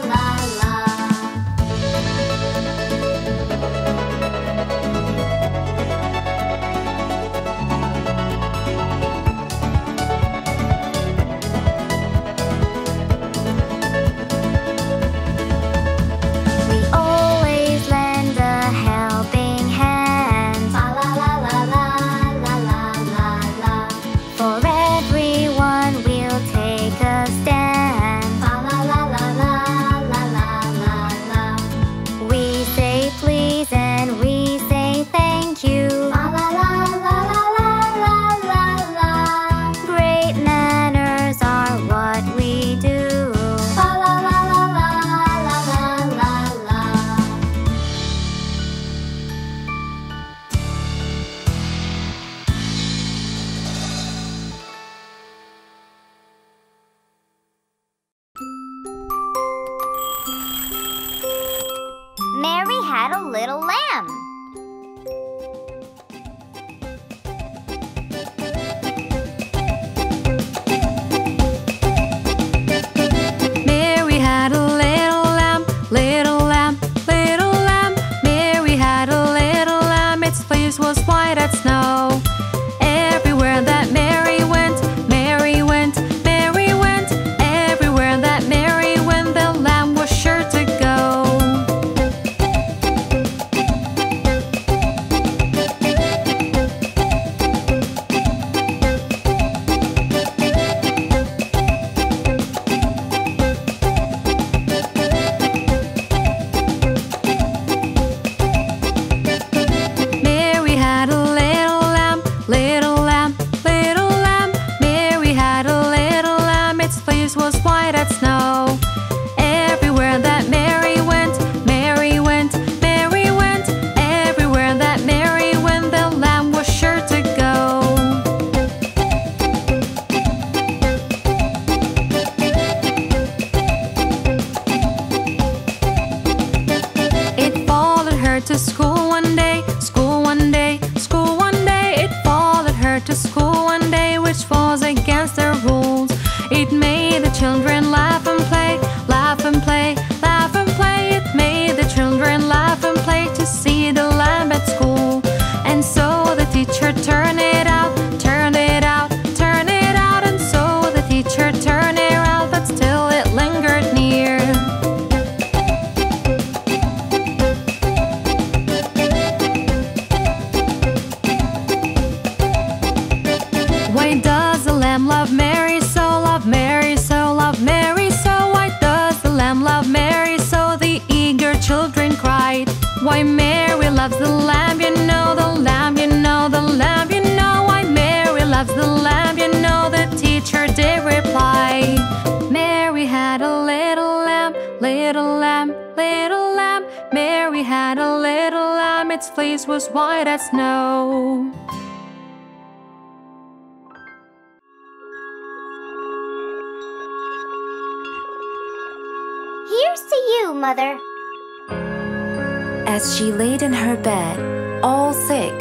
la la As she laid in her bed, all sick,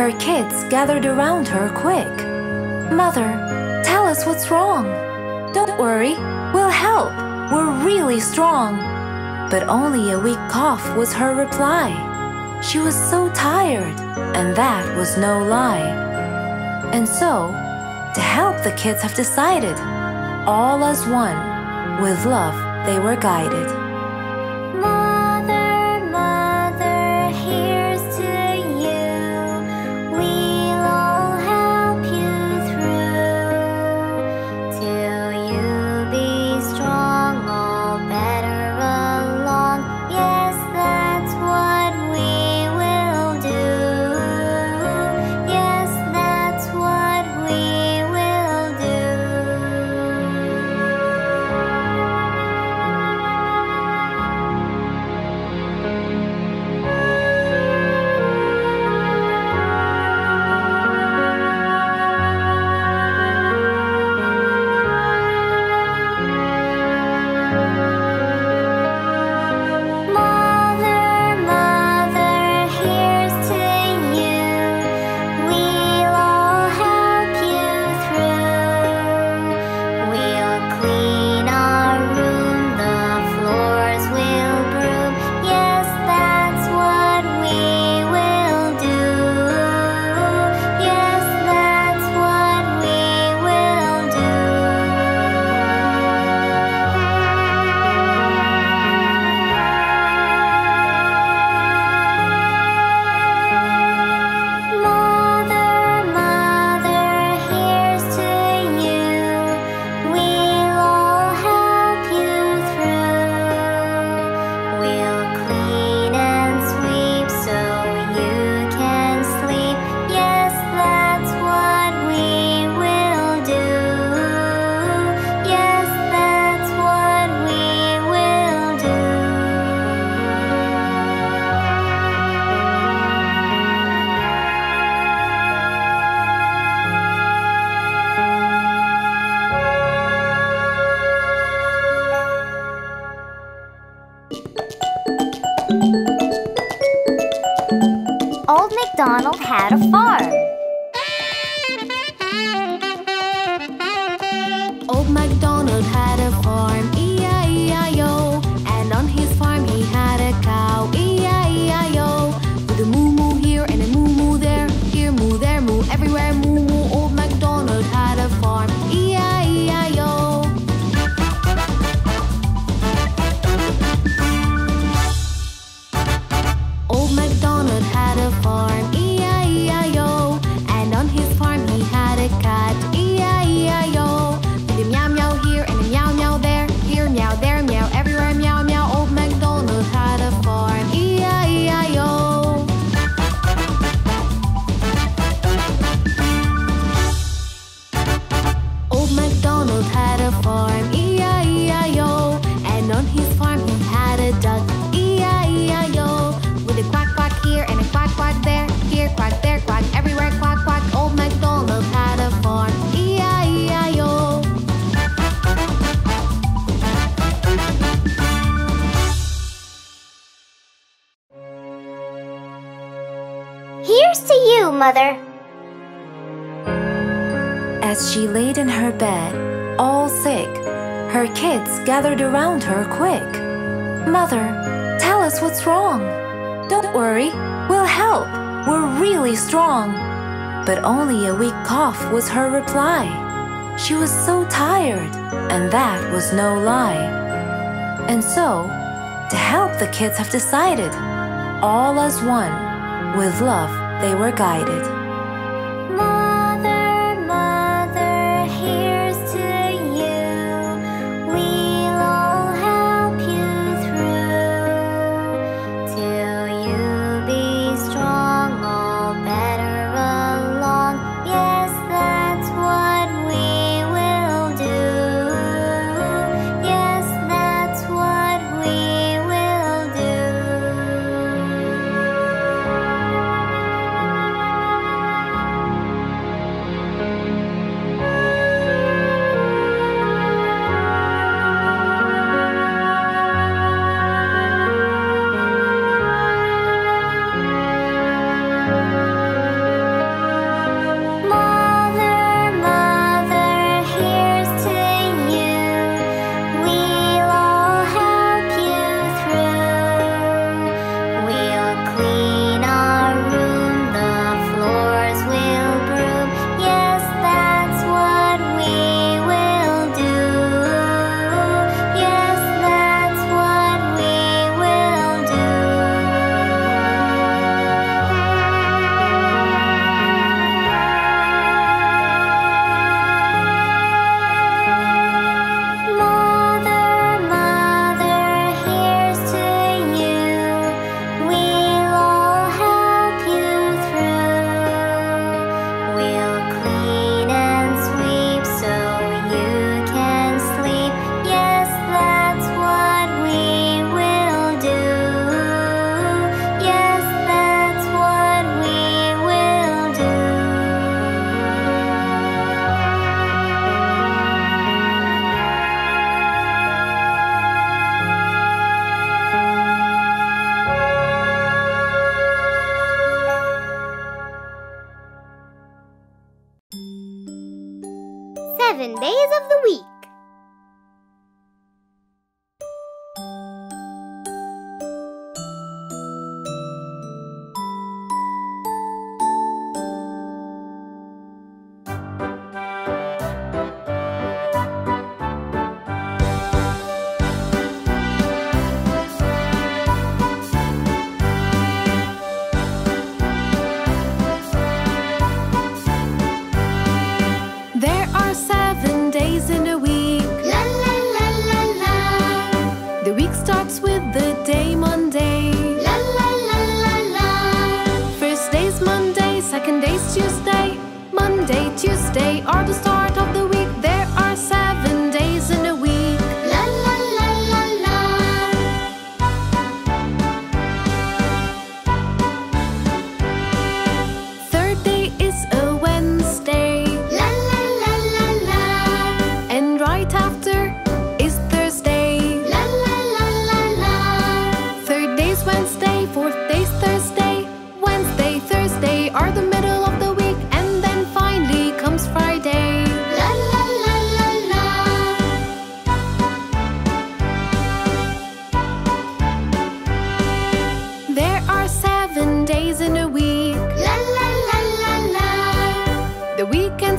her kids gathered around her quick. Mother, tell us what's wrong. Don't worry, we'll help. We're really strong. But only a weak cough was her reply. She was so tired, and that was no lie. And so, to help, the kids have decided, all as one, with love they were guided. at a farm. Old MacDonald had a farm, E-I-E-I-O. And on his farm he had a cow, E-I-E-I-O. With a moo-moo here and a moo-moo there, here moo, there moo, everywhere moo-moo. Old MacDonald had a farm, E-I-E-I-O. Old MacDonald had a farm, E-I-E-I-O. And on his farm he had a cat, E-I-E-I-O. With a meow meow here and a meow meow there, here meow, there meow, everywhere meow meow. Old MacDonald had a farm, E-I-E-I-O. Old MacDonald had a farm, E-I-E-I-O. And on his farm he had a duck, E-I-E-I-O. With a quack quack here and a quack quack there, here quack, there quack, everywhere quack quack. Old MacDonald had a farm, E-I-E-I-O. Here's to you, Mother. As she laid in her bed, all sick, her kids gathered around her quick. Mother, tell us what's wrong. Don't worry, we'll help. We're really strong. But only a weak cough was her reply. She was so tired, and that was no lie. And so, to help the kids have decided, all as one, with love they were guided. Are the middle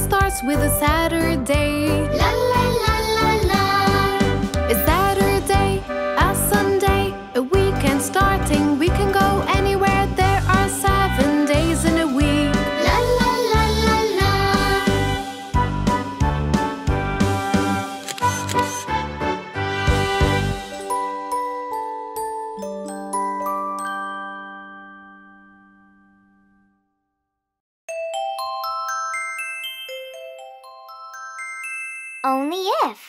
starts with a Saturday. La la la la la. A Saturday, a Sunday, a weekend starting. We can go anywhere. There are 7 days in a week. La la la la la. Only if.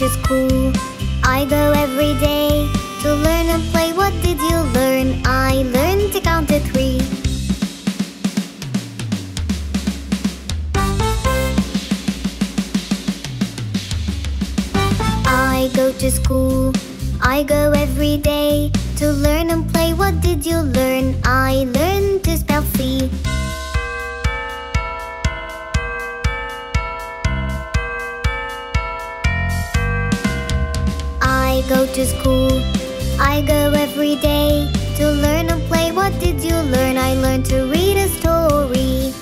to school. I go every day to learn and play. What did you learn? I learned to count to three. I go to school. I go every day to learn and play. What did you learn? I learned to spell C. I go to school. I go every day to learn and play. What did you learn? I learned to read a story.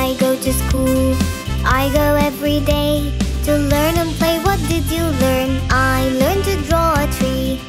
I go to school. I go every day to learn and play. What did you learn? I learned to draw a tree.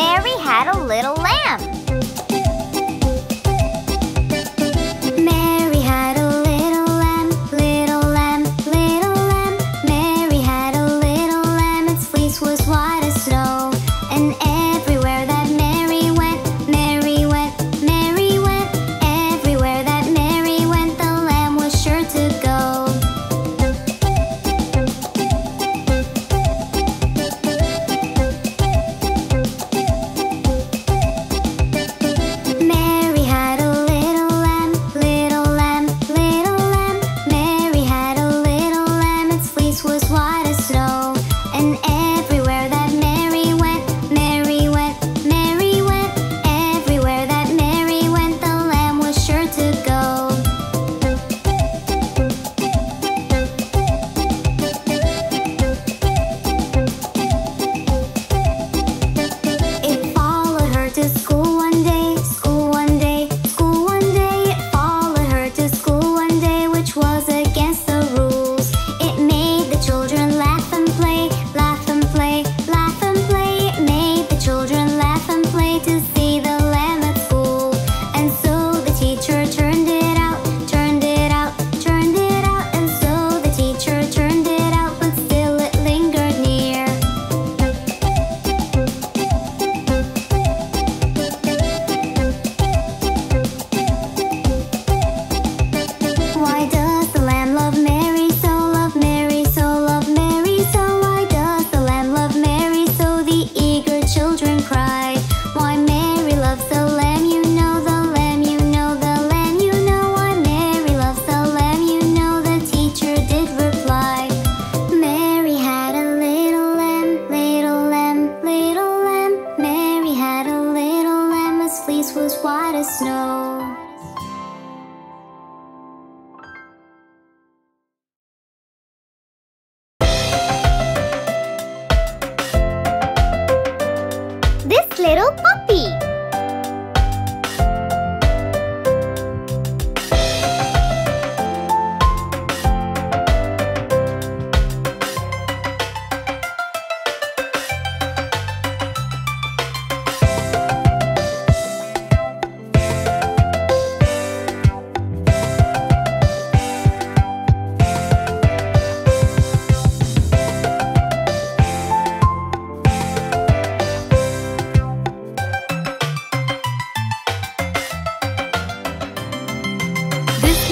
Mary had a little lamb, little lamb, little lamb. Mary had a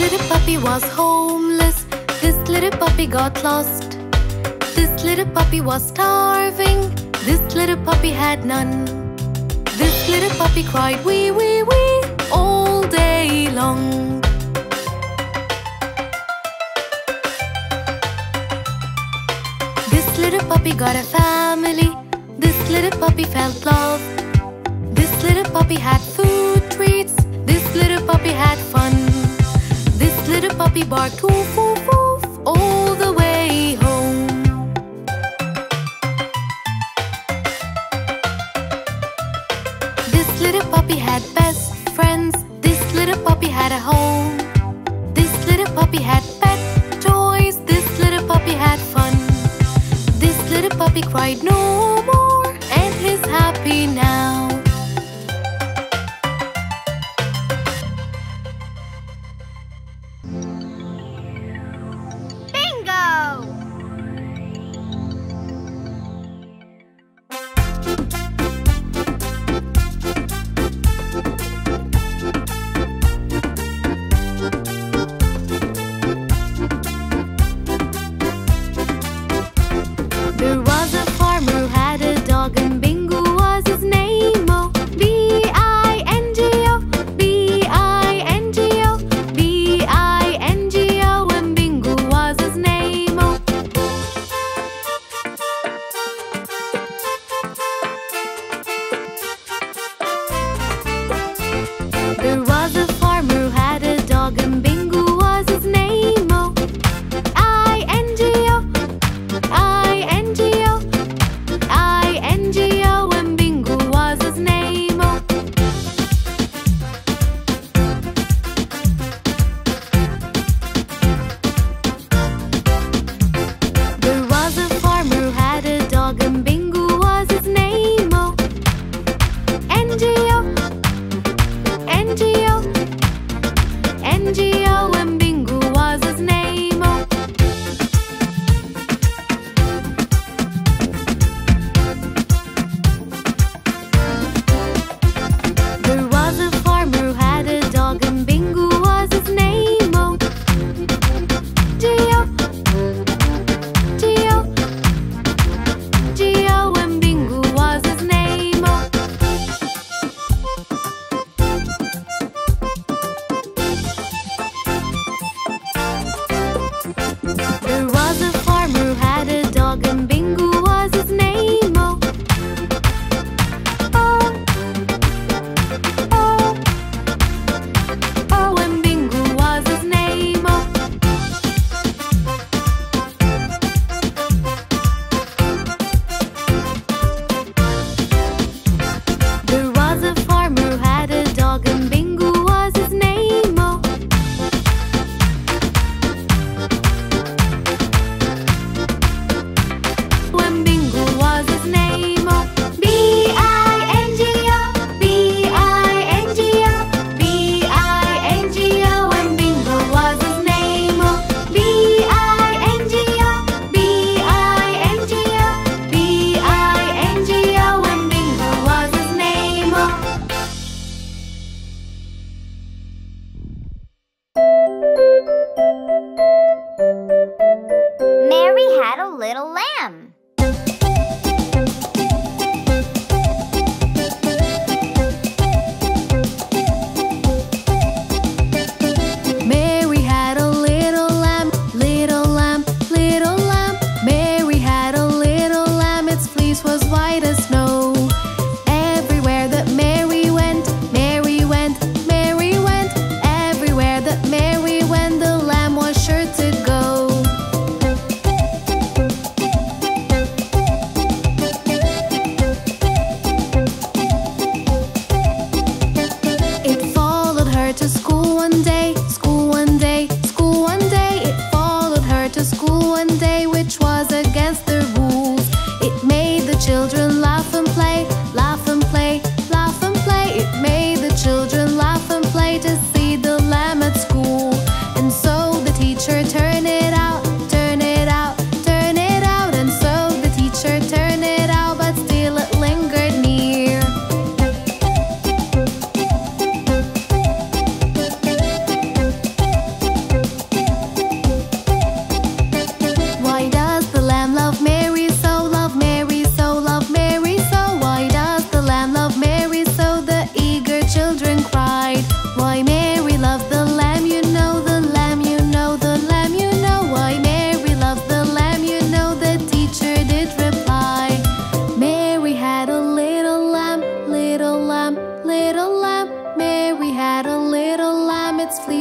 little puppy was homeless. This little puppy got lost. This little puppy was starving. This little puppy had none. This little puppy cried wee wee wee all day long. This little puppy got a family. This little puppy felt love. This little puppy had food treats. This little puppy had fun. This little puppy barked woof woof woof all the way home. This little puppy had best friends. This little puppy had a home. This little puppy had pet toys. This little puppy had fun. This little puppy cried no more and is happy now.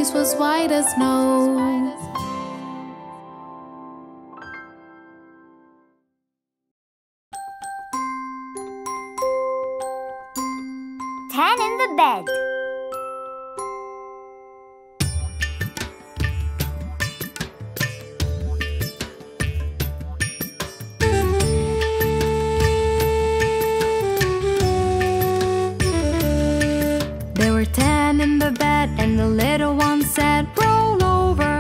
face was white as snow. Tan in the bed. There were 10 in the bed, and the little one said, "Roll over,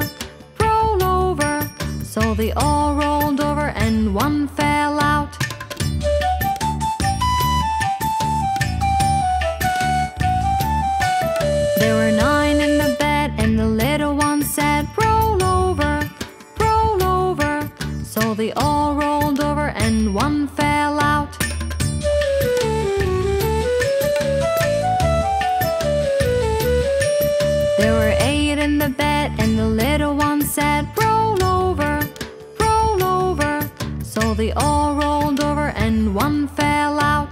roll over." So they all rolled over, and one fell out. There were 9 in the bed, and the little one said, "Roll over, roll over." So they all rolled over, and one fell out. There were 8 in the bed, and the little one said, "Roll over, roll over." So they all rolled over, and one fell out.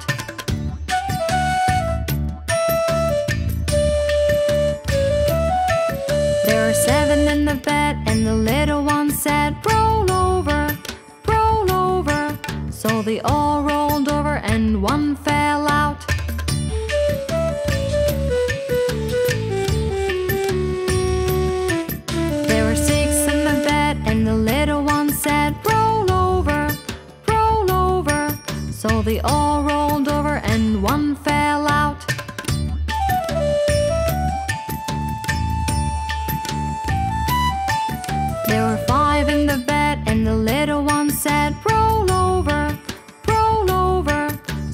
There were 7 in the bed, and the little one said, "Roll over, roll over." So they all rolled over, and one fell out. There were 6 in the bed, and the little one said, "Roll over, roll over." So they all rolled over, and one fell out. There were 5 in the bed, and the little one said, "Roll over, roll over."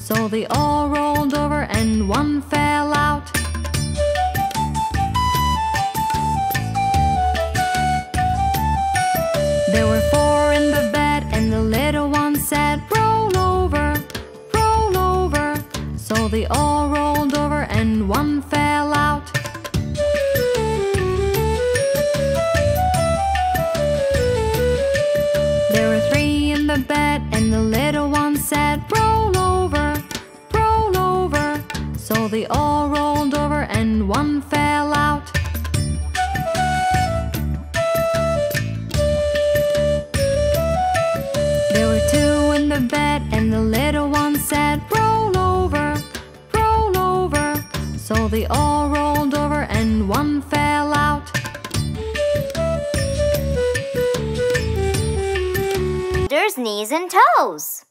So they all rolled over, and one fell out. There were 4 in the bed, and the little one said, "Roll over, roll over." So they all rolled over, and one fell out. The bed, and the little one said, "Roll over, roll over." So they all rolled over, and one fell out. There were 2 in the bed, and the little one said, "Roll over, roll over." So they all rolled over, and one fell out. Knees and toes.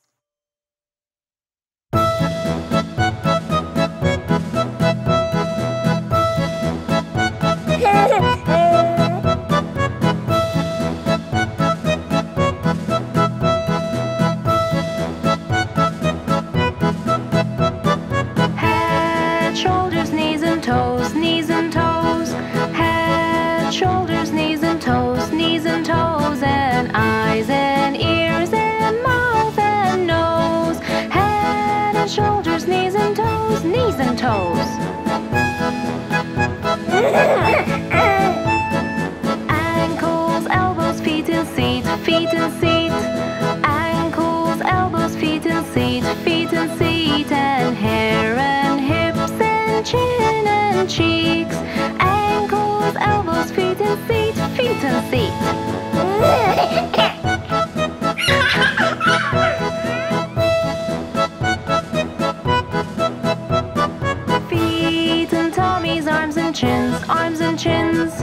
Head, shoulders, knees and toes, knees and toes. Head, shoulders, knees and toes, knees and toes. And eyes and ears and mouth and nose. Head and shoulders, knees and toes, knees and toes. Ankles, elbows, feet and feet, feet and feet. Ankles, elbows, feet and feet, feet and feet. And hair and hips and chin and cheeks. Ankles, elbows, feet and feet, feet and feet. Feet and tummies, arms and chins, arms and chins.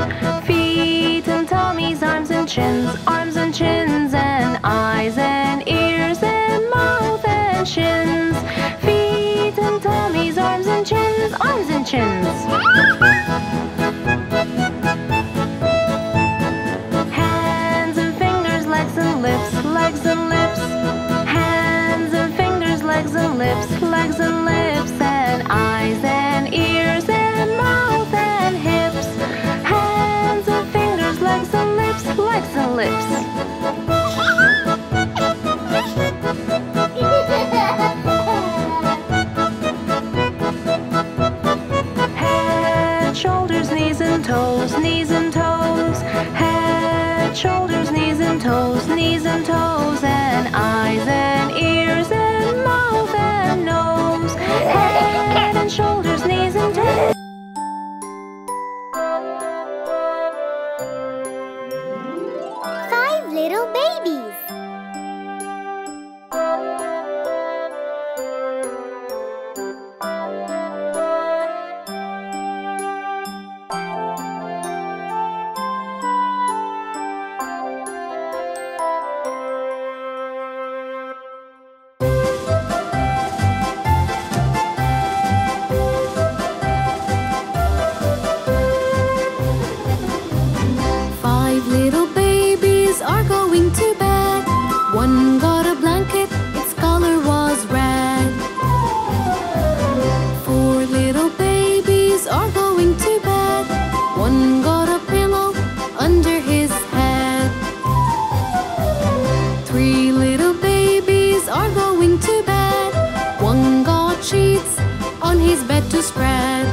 Feet and tummies, arms and chins, arms and chins. And eyes and ears and mouth and shins. Feet and tummies, arms and chins, arms and chins. Legs and lips, hands and fingers, legs and lips, and eyes and ears and mouth and hips, hands and fingers, legs and lips, legs and lips. Head, shoulders, knees and toes, knees and toes. Head, shoulders, knees and toes, knees and toes. And eyes and ears and mouth and nose. Head and shoulders, knees and toes. bed to spread.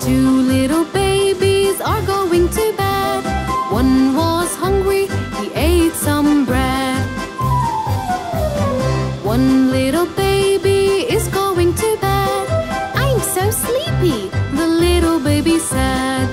Two little babies are going to bed. One was hungry, he ate some bread. One little baby is going to bed. I'm so sleepy, the little baby said.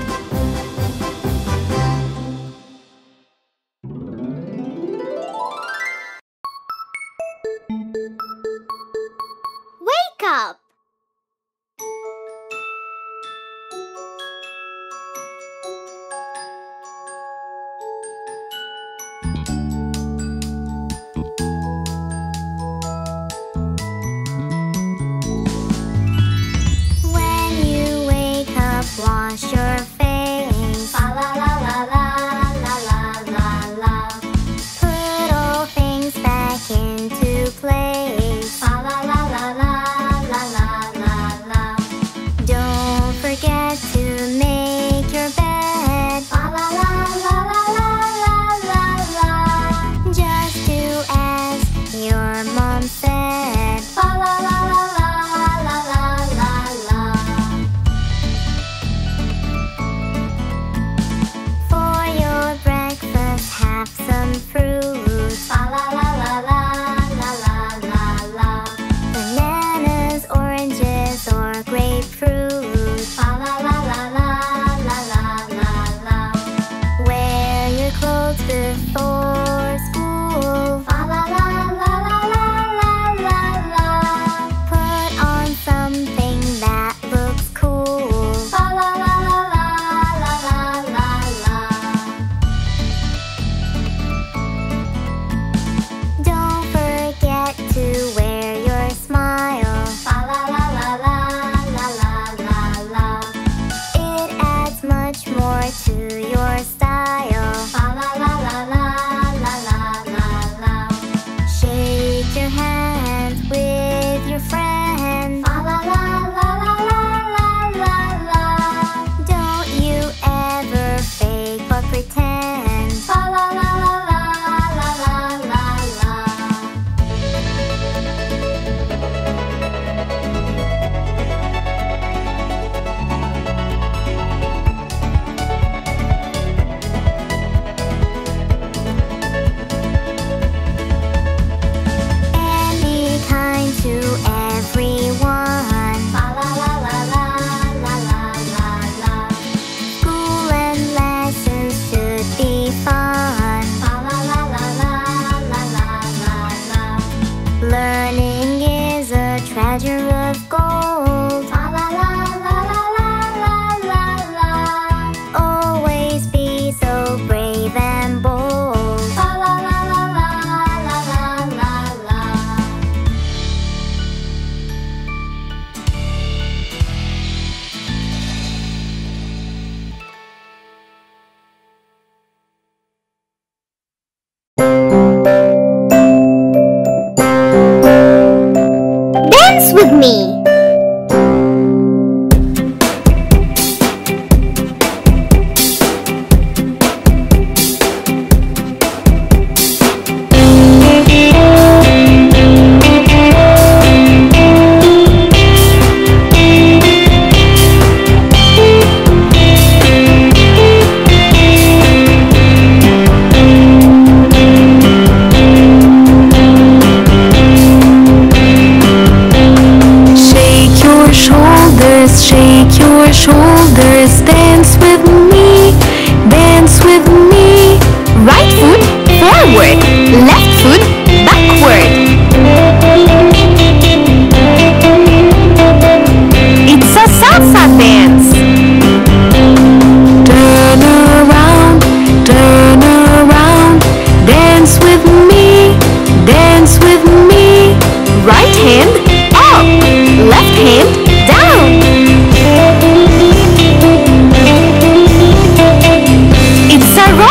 It's a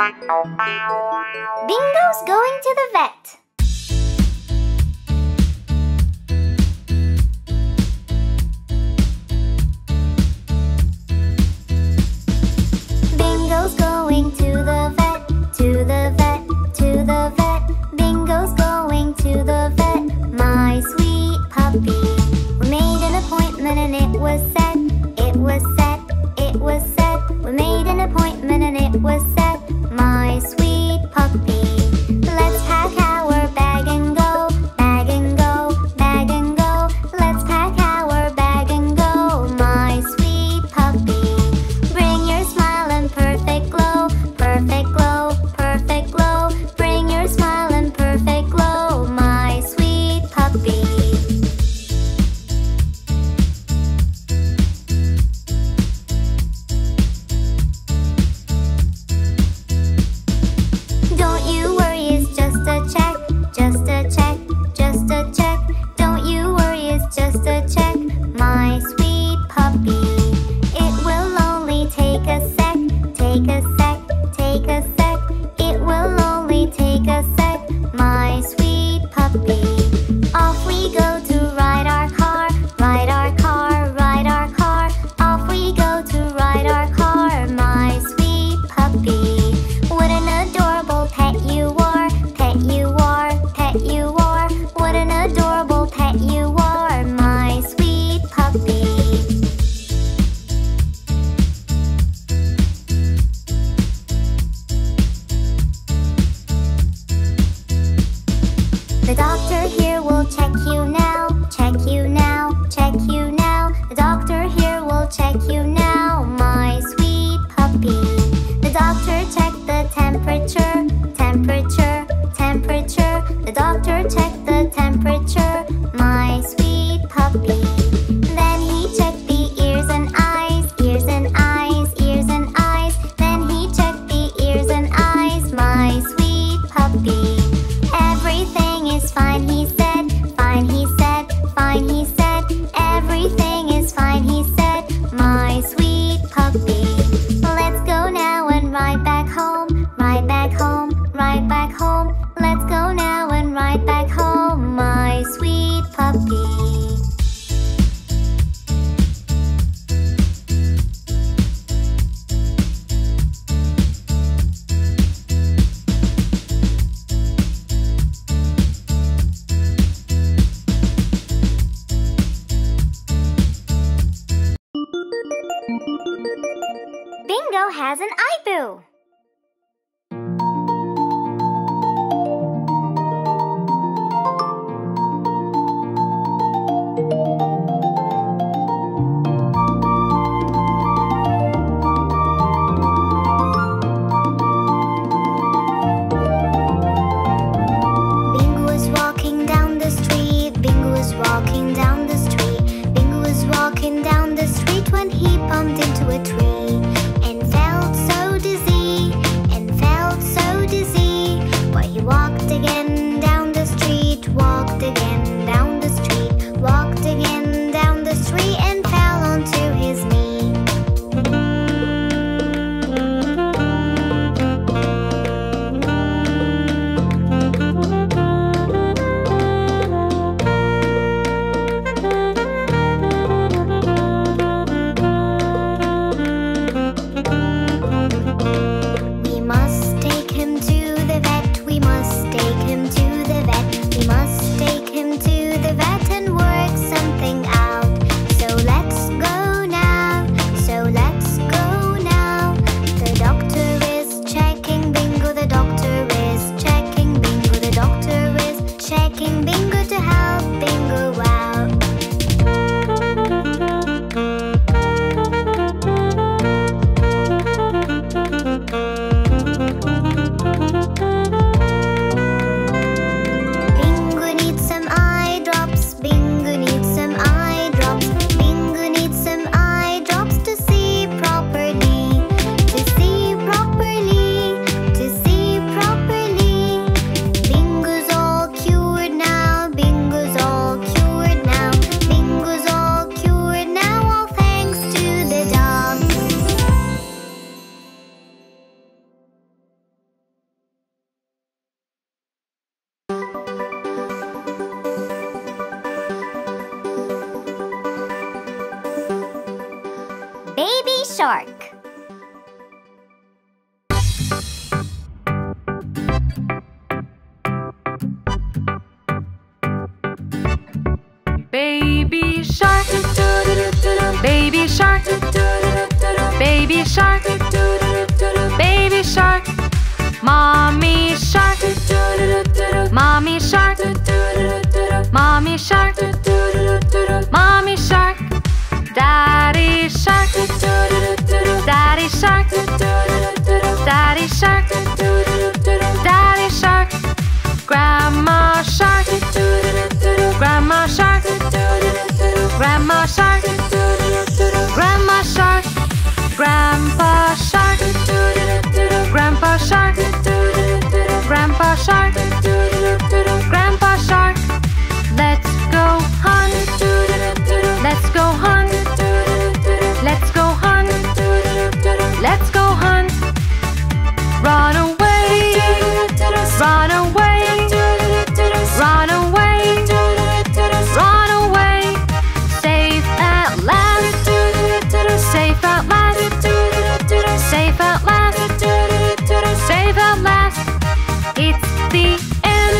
Bingo's going to the vet. Bingo's going to the vet, to the vet, to the vet. Bingo's going to the vet, my sweet puppy. We made an appointment and it was set, it was set, it was set. We made an appointment and it was set, my sweet puppy. Let's pack our bag and go, bag and go, bag and go. Let's pack our bag and go, my sweet puppy. Bring your smile and perfect glow, perfect glow, perfect glow. Bring your smile and perfect glow, my sweet puppy. baby shark. Baby shark, baby shark, baby shark, baby shark, mommy shark, mommy shark, mommy shark, mommy shark, daddy shark, daddy shark, daddy shark, daddy shark, grandma shark, grandma shark, grandma shark, grandma shark, grandpa shark, grandpa shark, grandpa shark, grandpa shark. Let's go hunt, let's go hunt, let's go hunt. Run away, run away, run away, run away. Safe at last, safe at last, safe at last. It's the end,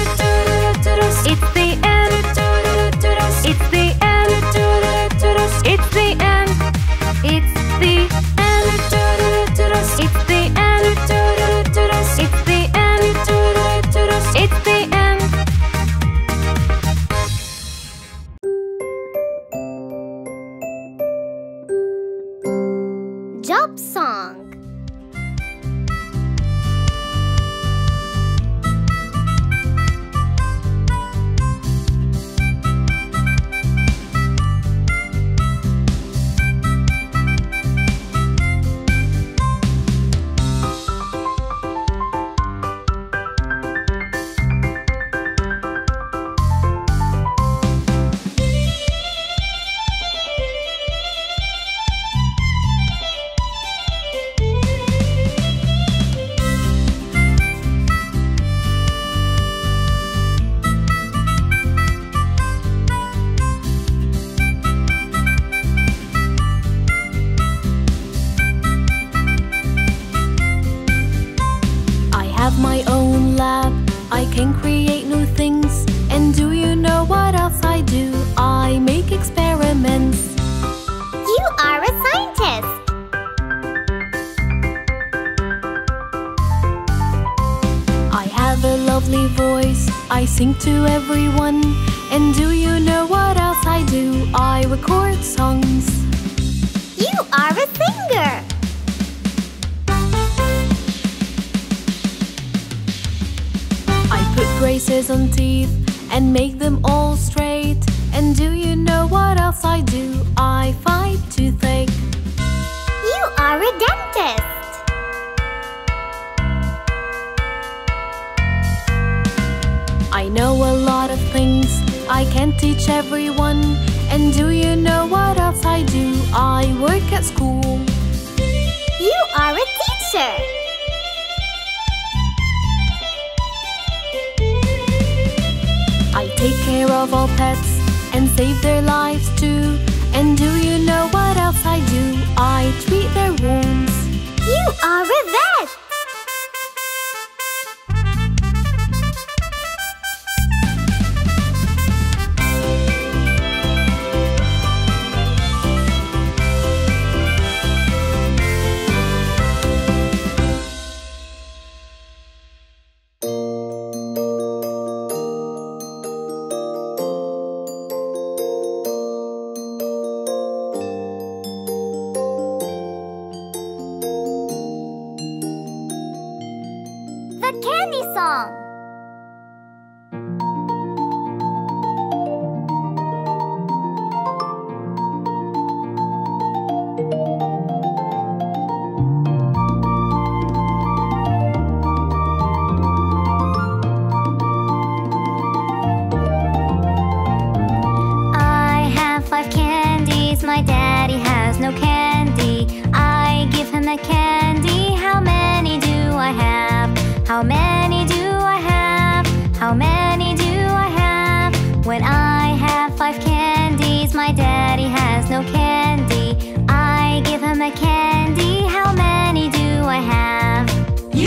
it's the end, it's the end. It's the end, it's the end, it's the end, it's the end, it's the end. Jump song.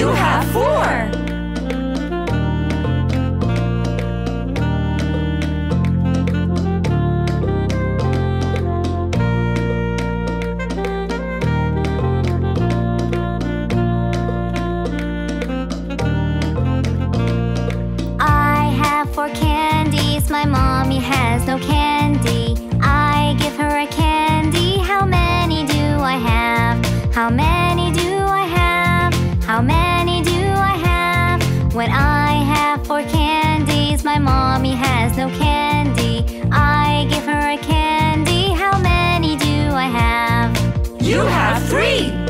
You have 4. My mommy has no candy. I give her a candy. How many do I have? How many do I have? How many do I have? When I have 4 candies, my mommy has no candy. I give her a candy. How many do I have? You have 3!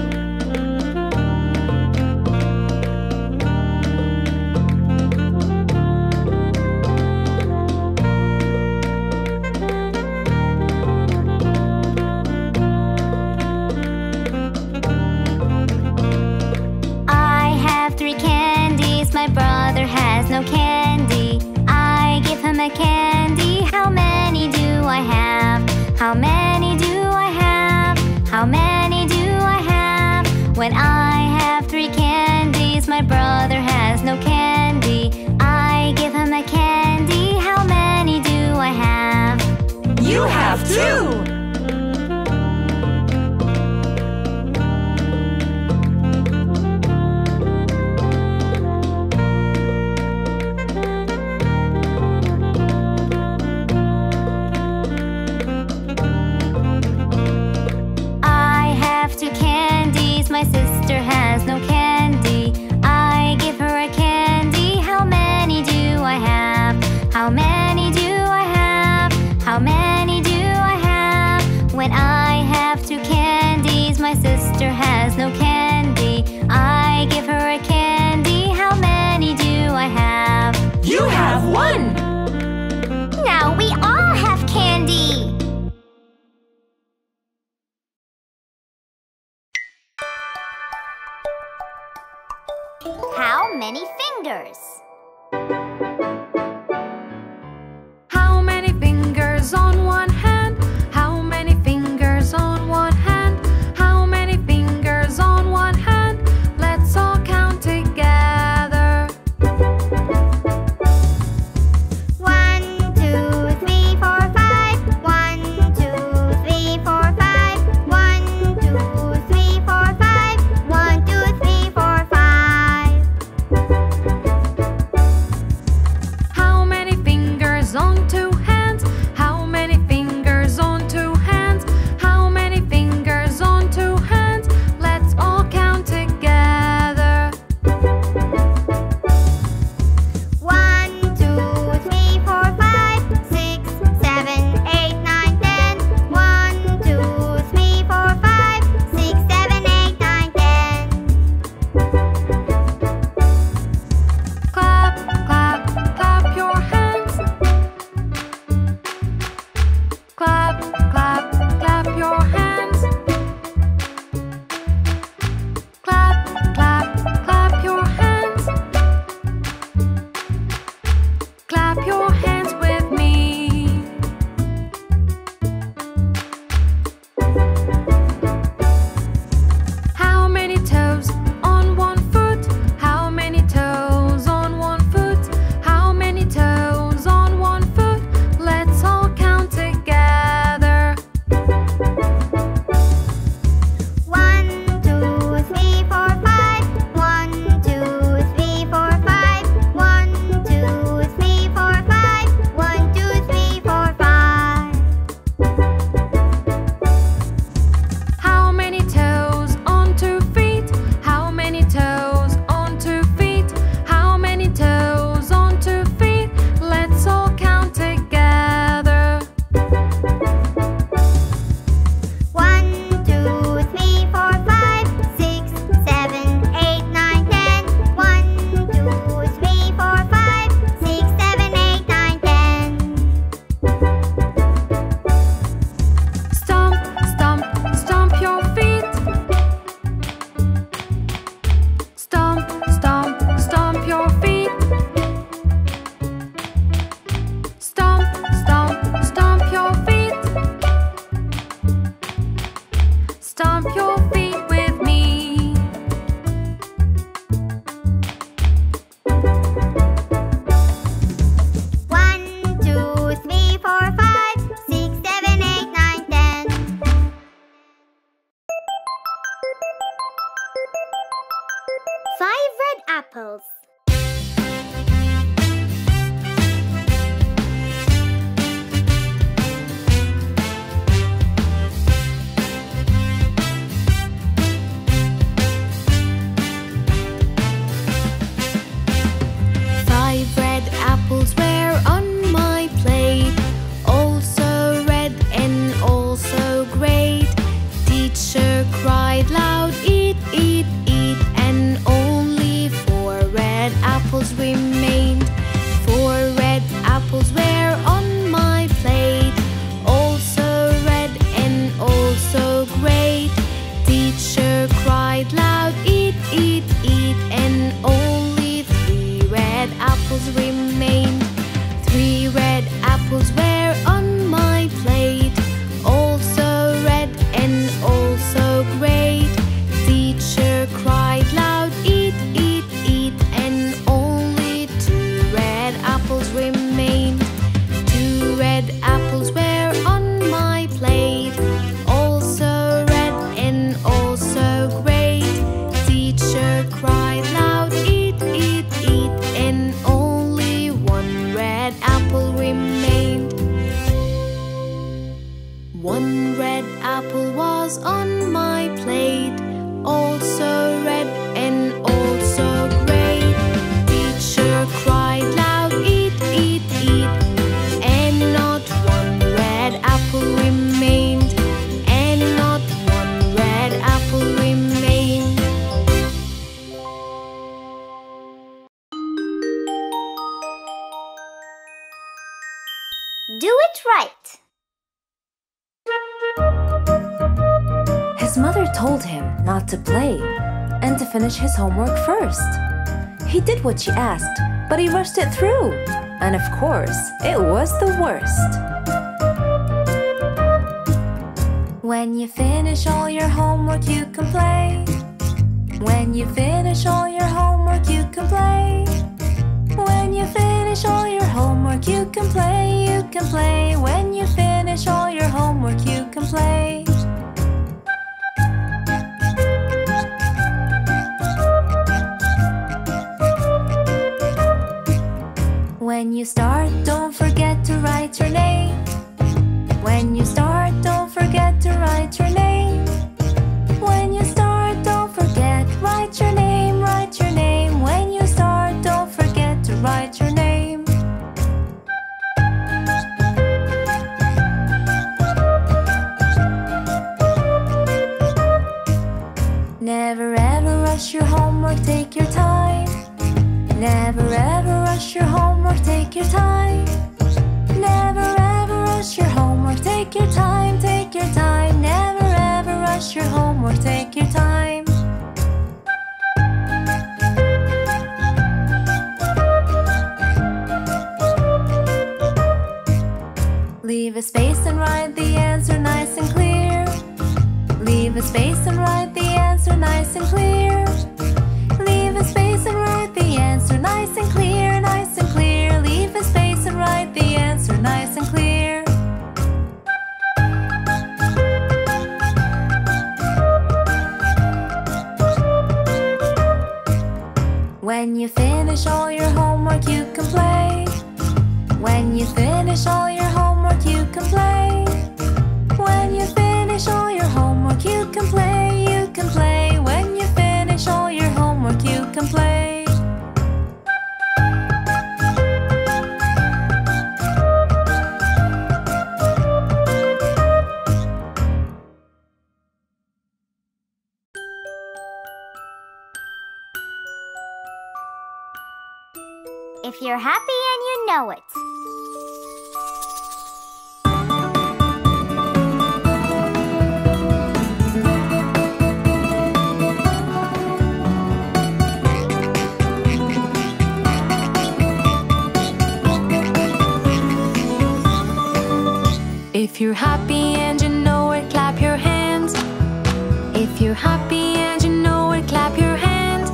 No candy. I give him a candy. How many do I have? How many do I have? How many do I have? When I have 3 candies, my brother has no candy. I give him a candy. How many do I have? You have 2! How many do I have? How many do I have? When I have 2 candies, my sister has no candy. I give her a candy. How many do I have? You have 1! Now we all have candy! How many fingers? On 1 hand, how many fingers on 1 hand? How many fingers on 1 hand? Let's all count together. 1, 2, 3, 4, 5. 1, 2, 3, 4, 5. 1, 2, 3, 4, 5. 1, 2, 3, 4, 5. apples. Do it right! His mother told him not to play and to finish his homework first. He did what she asked, but he rushed it through. And of course, it was the worst. When you finish all your homework, you can play. When you finish all your homework, you can play. When you finish all your homework, you can play, you can play. When you finish all your homework, you can play. When you start, don't forget to write your name. When you start, don't forget to write your name. When you start, don't forget, write your name, write your name. When you start, don't forget to write your name. Never ever rush your homework, take your time. Never ever rush your homework, take your time. Never ever rush your homework, take your time, take your time. Never ever rush your homework, take your time. Leave a space and write the answer nice and clear. Leave a space and write the answer nice and clear. Leave a space and write the answer nice and clear, nice and clear. Leave a space and write the answer nice and clear. When you finish all your homework, you can play. When you finish all your homework, you can play. When you finish all your homework, you can play, you can play. When you finish all your homework, you can play. If you're happy and you know it. If you're happy and you know it, clap your hands. If you're happy and you know it, clap your hands.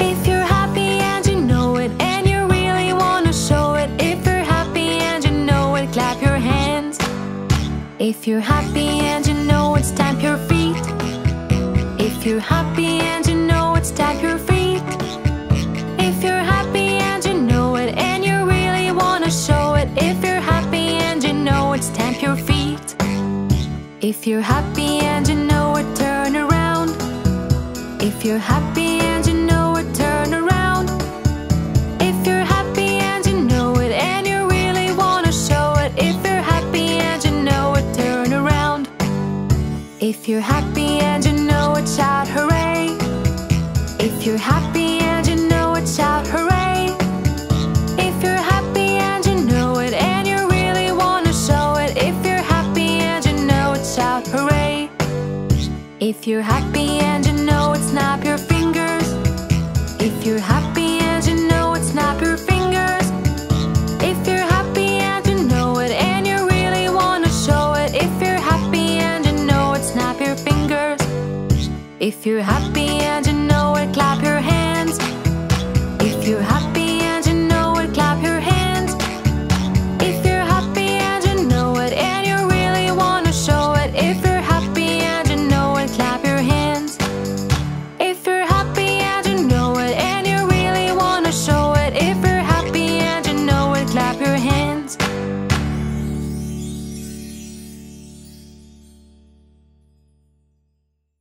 If you're happy and you know it, and you really want to show it. If you're happy and you know it, clap your hands. If you're happy and you know it, stamp your feet. If you're happy and you know it, stamp your feet. If you're happy and you know it, turn around. If you're happy and you know it, turn around. If you're happy and you know it, and you really wanna show it. If you're happy and you know it, turn around. If you're happy and you know it, shout hooray. If you're happy and you know it, shout hooray. If you're happy and you know it, snap your fingers. If you're happy and you know it, snap your fingers. If you're happy and you know it, and you really wanna show it. If you're happy and you know it, snap your fingers. If you're happy